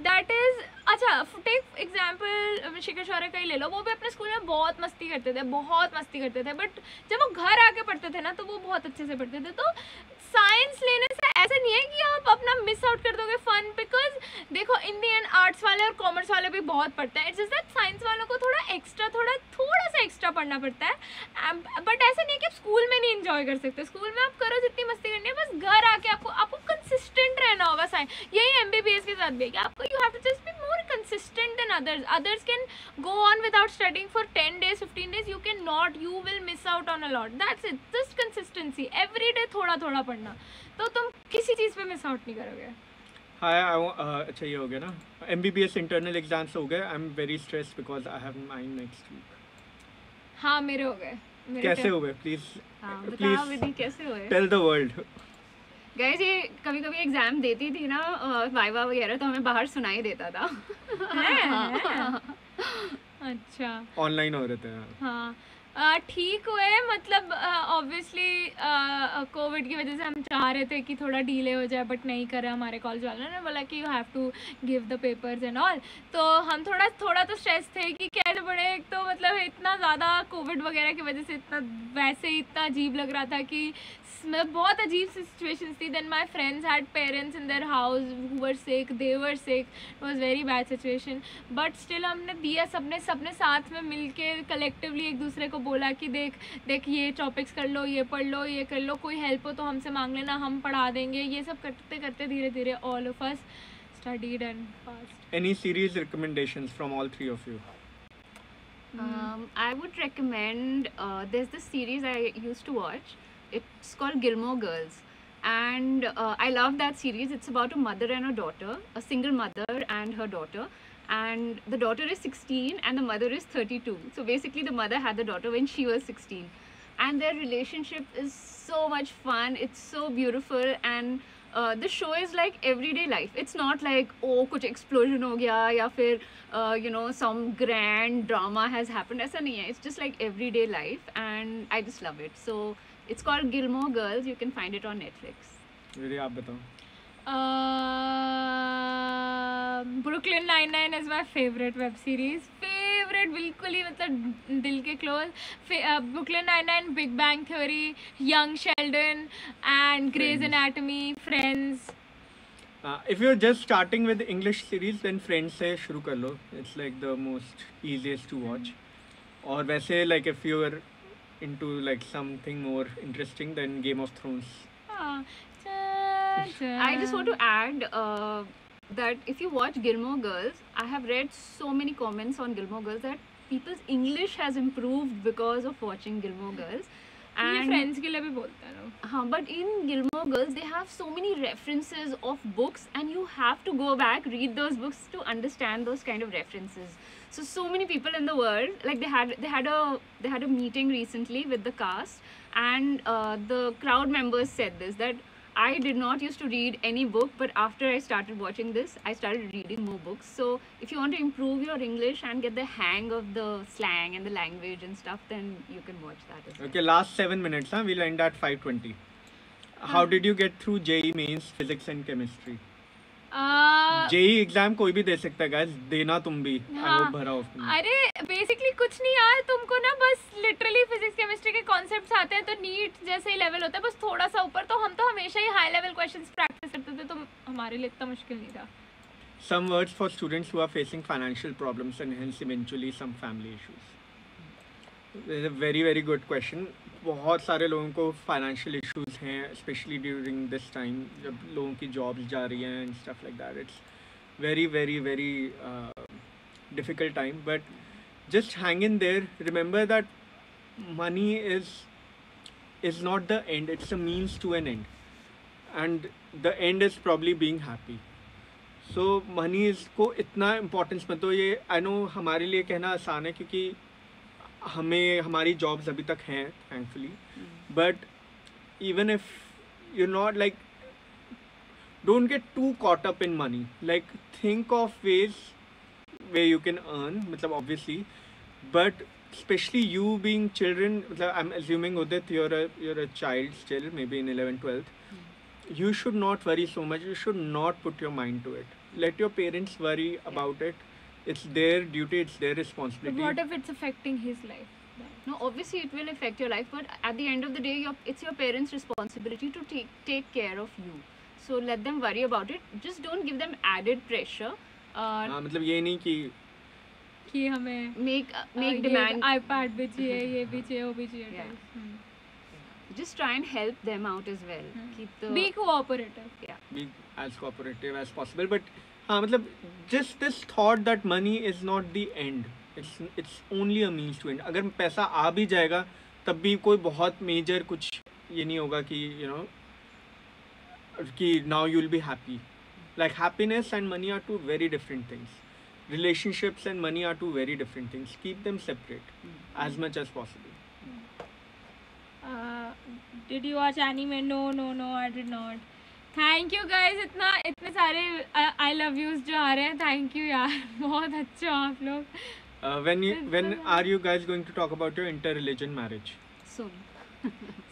दैट इज़. अच्छा, टेक एग्जाम्पल शिखर शौर्य का ही ले लो, वो भी अपने स्कूल में बहुत मस्ती करते थे, बट जब वो घर आके पढ़ते थे ना तो वो बहुत अच्छे से पढ़ते थे. तो साइंस लेने से ऐसा नहीं है कि आप अपना मिस आउट कर दोगे फन, बिकॉज देखो इन दी एंड आर्ट्स वाले और कॉमर्स वाले भी बहुत पढ़ते हैं, इट्स जस्ट दैट साइंस वालों को थोड़ा सा एक्स्ट्रा पढ़ना पड़ता है, बट ऐसा नहीं है कि आप स्कूल में नहीं इन्जॉय कर सकते. स्कूल में आप करो जितनी मस्ती करनी है, बस घर आके आपको कंसिस्टेंट रहना होगा. साइंस यही एमबीबीएस के साथ भी है, आपको you have to just be more consistent than others can go on without studying for 10 days 15 days, you can not, you will miss out on a lot. That's it, just consistency, every day थोड़ा थोड़ा पढ़ना, तो तुम किसी चीज़ पे miss out नहीं करोगे. हाय, अच्छा ये हो गया ना, एमबीबीएस इंटरनल एग्जाम्स हो गए. I am very stress because I have mine next week. हाँ, मेरे हो गए. कैसे हो गए? प्लीज कैसे हुए, टेल द वर्ल्ड. गाइस, ये कभी कभी एग्जाम देती थी ना वाइवा वगैरह, तो हमें बाहर सुनाई देता था. अच्छा, ऑनलाइन हो रहे थे. हाँ, ठीक हुए, मतलब ऑब्वियसली कोविड की वजह से हम चाह रहे थे कि थोड़ा डिले हो जाए, बट नहीं करा हमारे कॉलेज वालों ने, बोला कि you have to give the papers and all. तो हम थोड़ा तो स्ट्रेस थे कि कैसे पढ़े, एक तो मतलब इतना ज़्यादा कोविड वगैरह की वजह से इतना अजीब लग रहा था कि बहुत अजीब सिचुएशन थी. Then my friends had parents in their house who were sick, they were sick, it was very bad situation, but still हमने दिया, सबने साथ में मिल के कलेक्टिवली एक दूसरे को बोला कि देख ये टॉपिक्स कर लो, ये पढ़ लो, ये कर लो, कोई हेल्प हो तो हमसे मांग लेना, हम पढ़ा देंगे. ये सब करते करते धीरे धीरे all of us studied and pass. Any series recommendations from all three of you? I would recommend this series I used to watch, it's called Gilmore Girls, and I love that series. It's about a mother and a daughter, a single mother and her daughter. And the daughter is 16 and the mother is 32. So basically the mother had the daughter when she was 16, and their relationship is so much fun, it's so beautiful, and the show is like everyday life. It's not like, oh, kuch explosion ho gaya ya fir you know, some grand drama has happened, aisa nahi hai. It's just like everyday life, and I just love it. So it's called Gilmore Girls, you can find it on Netflix. Really, aap batao. Brooklyn 99 is my favorite web series. Favorite, बिल्कुल ही मतलब दिल के close. Brooklyn 99, Big Bang Theory, Young Sheldon, and Grey's Anatomy, Friends. If you're just starting with English series, then Friends से शुरू कर लो. It's like the most easiest to watch. और वैसे like if you're into like something more interesting, then Game of Thrones. I just want to add that if you watch Gilmore Girls, I have read so many comments on Gilmore Girls that people's English has improved because of watching Gilmore Girls. ये friends के लिए भी बोलता है ना। हाँ, but in Gilmore Girls they have so many references of books and you have to go back read those books to understand those kind of references. So many people in the world like they had a meeting recently with the cast and the crowd members said this that I did not used to read any book but after I started watching this I started reading more books. So if you want to improve your English and get the hang of the slang and the language and stuff then you can watch that as well. Okay, last 7 minutes huh? We'll end at 5:20. How did you get through JEE mains physics and chemistry? JEE exam कोई भी दे सकता है guys, देना तुम भी। हाँ, भरा अरे बेसिकली कुछ नहीं यार, तुमको ना बस लिटरली फिजिक्स केमिस्ट्री के कॉन्सेप्ट्स आते हैं तो नीट जैसे ही लेवल होता है बस थोड़ा सा ऊपर, तो हम तो हमेशा ही हाई लेवल क्वेश्चंस प्रैक्टिस करते थे तो हमारे लिए इतना मुश्किल नहीं था। Some words for students who are facing financial problems and hence eventually some family issues. This is a very very good question. बहुत सारे लोगों को फाइनेंशियल इश्यूज हैं स्पेशली ड्यूरिंग दिस टाइम जब लोगों की जॉब्स जा रही हैं and stuff like that. It's very very very difficult time but just hang in there. Remember that money is not the end, it's a means to an end and the end is probably being happy. So money इसको इतना importance मत दो. ये I know हमारे लिए कहना आसान है क्योंकि हमें हमारी जॉब्स अभी तक हैं thankfully, But even if you're not, like, don't get too caught up in money. Like, think of ways where you can earn, obviously, but especially you being children, I'm assuming, Udit, you're a child still, maybe in 11th, 12th. You should not worry so much. You should not put your mind to it. Let your parents worry about it. It's their duty, it's their responsibility. But what if it's affecting his life? No, obviously it will affect your life, but at the end of the day it's your parents' responsibility to take care of you. So let them worry about it. Just don't give them added pressure. हां, मतलब ये नहीं कि हमें make demand iPad भी चाहिए, ये भी चाहिए, वो भी चाहिए. Just try and help them out as well. Be cooperative. Yeah. Be as cooperative as possible, but हाँ मतलब just this thought that money is not the end, it's only a means to end. अगर पैसा आ भी जाएगा तब भी कोई बहुत मेजर कुछ ये नहीं होगा कि यू नो कि now you will be happy. Like happiness and money are two very different things. Relationships and money are two very different things. Keep them separate as much as possible. Did you watch anime? No no no I did not. Thank you guys, इतने सारे I love use जो आ रहे हैं. Thank you यार, बहुत अच्छे हो आप लोग. When are you guys going to talk about your inter religion marriage? Soon.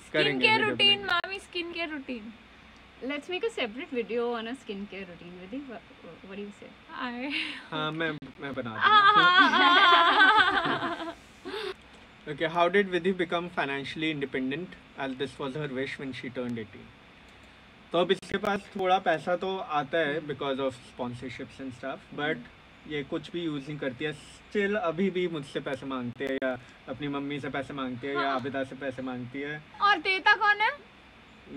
Skin care routine, मामी skin care routine. Let's make a separate video on a skin care routine. Vidhi what do you say? हां मैं बना दूंगा. Okay, how did Vidhi become financially independent as this was her wish when she turned 18? तो अब इसके पास थोड़ा पैसा तो आता है because of sponsorships and stuff, but ये कुछ भी यूज़ नहीं करती है. स्टिल अभी भी मुझसे पैसे मांगते हैं या अपनी मम्मी से पैसे मांगते हैं. हाँ. या आबिदा से पैसे मांगती है. और देता कौन है?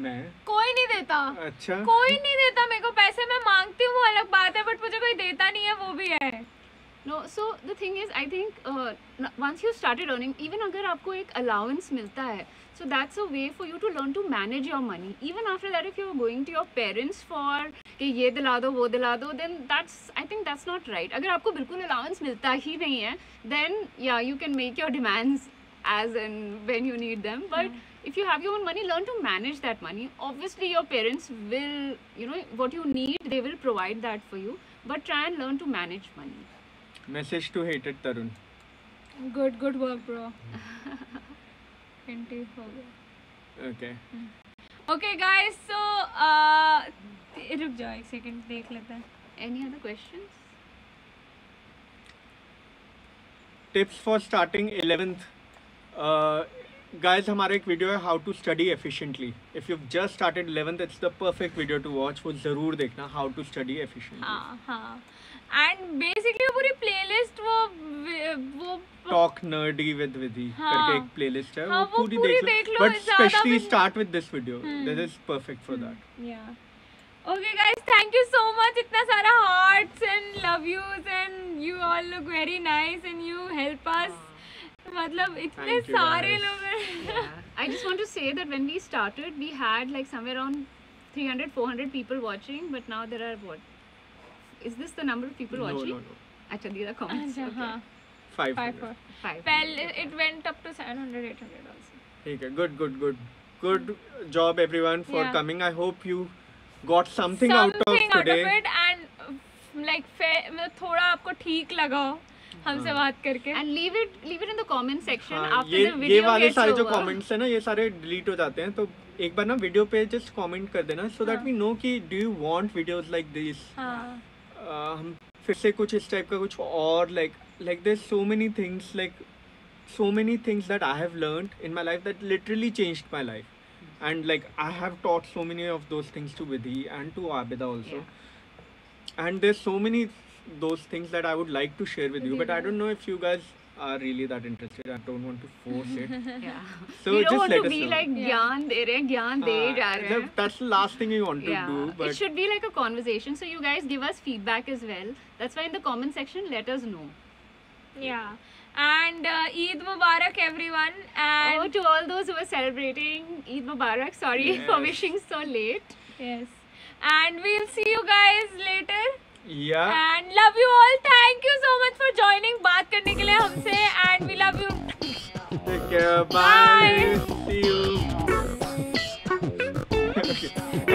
मैं. कोई नहीं देता. अच्छा, कोई नहीं देता मेरे को पैसे. मैं मांगती हूँ वो अलग बात है, बट मुझे कोई देता नहीं है वो भी है. No, so the thing is, I think once you started earning, even अगर आपको एक allowance मिलता है, so that's a way for you to learn to manage your money. Even after that, if you're going to your parents for कि ये दिला दो वो दिला दो, then I think that's not right. अगर आपको बिल्कुल allowance मिलता ही नहीं है, then yeah, you can make your demands as and when you need them. But if you have your own money, learn to manage that money. Obviously, your parents will, you know, what you need, they will provide that for you. But try and learn to manage money. Message to hated Tarun. Good work, bro. 20 हो गया. Okay guys, so रुक जाओ एक second, देख लेते हैं. Any other questions? Tips for starting 11th. Guys, हमारा एक वीडियो है how to study efficiently. If you've just started 11th, it's the perfect video to watch. वो जरूर देखना, how to study efficiently. हाँ. And basically पूरी playlist वो talk nerdy with Vidhi करके एक playlist है, वो पूरी देख लो. But especially start with this video. This is perfect for that. Yeah. Okay guys, thank you so much. इतना सारा hearts and love yous and you all look very nice and you help us. मतलब इतने सारे लोग हैं। I just want to say that when we started, we had like somewhere around 300, 400 people watching, but now there are what? Is this the number of people watching? No. अच्छा दीदा comments. हाँ. 500. 500. Well, it went up to 700, 800 also. ठीक है, good job everyone for coming. I hope you got something out of today. Something out of it and like fair, थोड़ा आपको ठीक लगा हमसे बात करके and leave it in the comment section after the video gets over. ये वाले सारे जो comments है ना ये सारे delete हो जाते हैं तो एक बार ना वीडियो पे just comment कर देना so that we know कि do you want videos like this. हम फिर से कुछ इस टाइप का कुछ और like there's so many things that I have learned in my life that literally changed my life and like I have taught so many of those things to Vedhi and to Abida also and there's so many those things that I would like to share with you but I don't know if you guys are really that interested. I don't want to force it. So we just let us know. You don't want to be like gyan de rahe. That's the last thing we want to do. But it should be like a conversation. So you guys give us feedback as well. That's why in the comment section let us know. Yeah. And Eid Mubarak everyone. And oh, to all those who are celebrating Eid Mubarak. Sorry for wishing so late. Yes. And we'll see you guys later. Yeah. And love you all. Thank you so much for joining. बात करने के लिए हमसे and we love you. Take care. Bye. See you.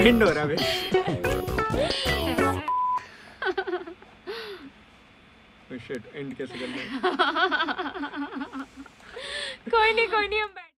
End हो रहा है. Oh shit. End कैसे करना है? कोई नहीं हम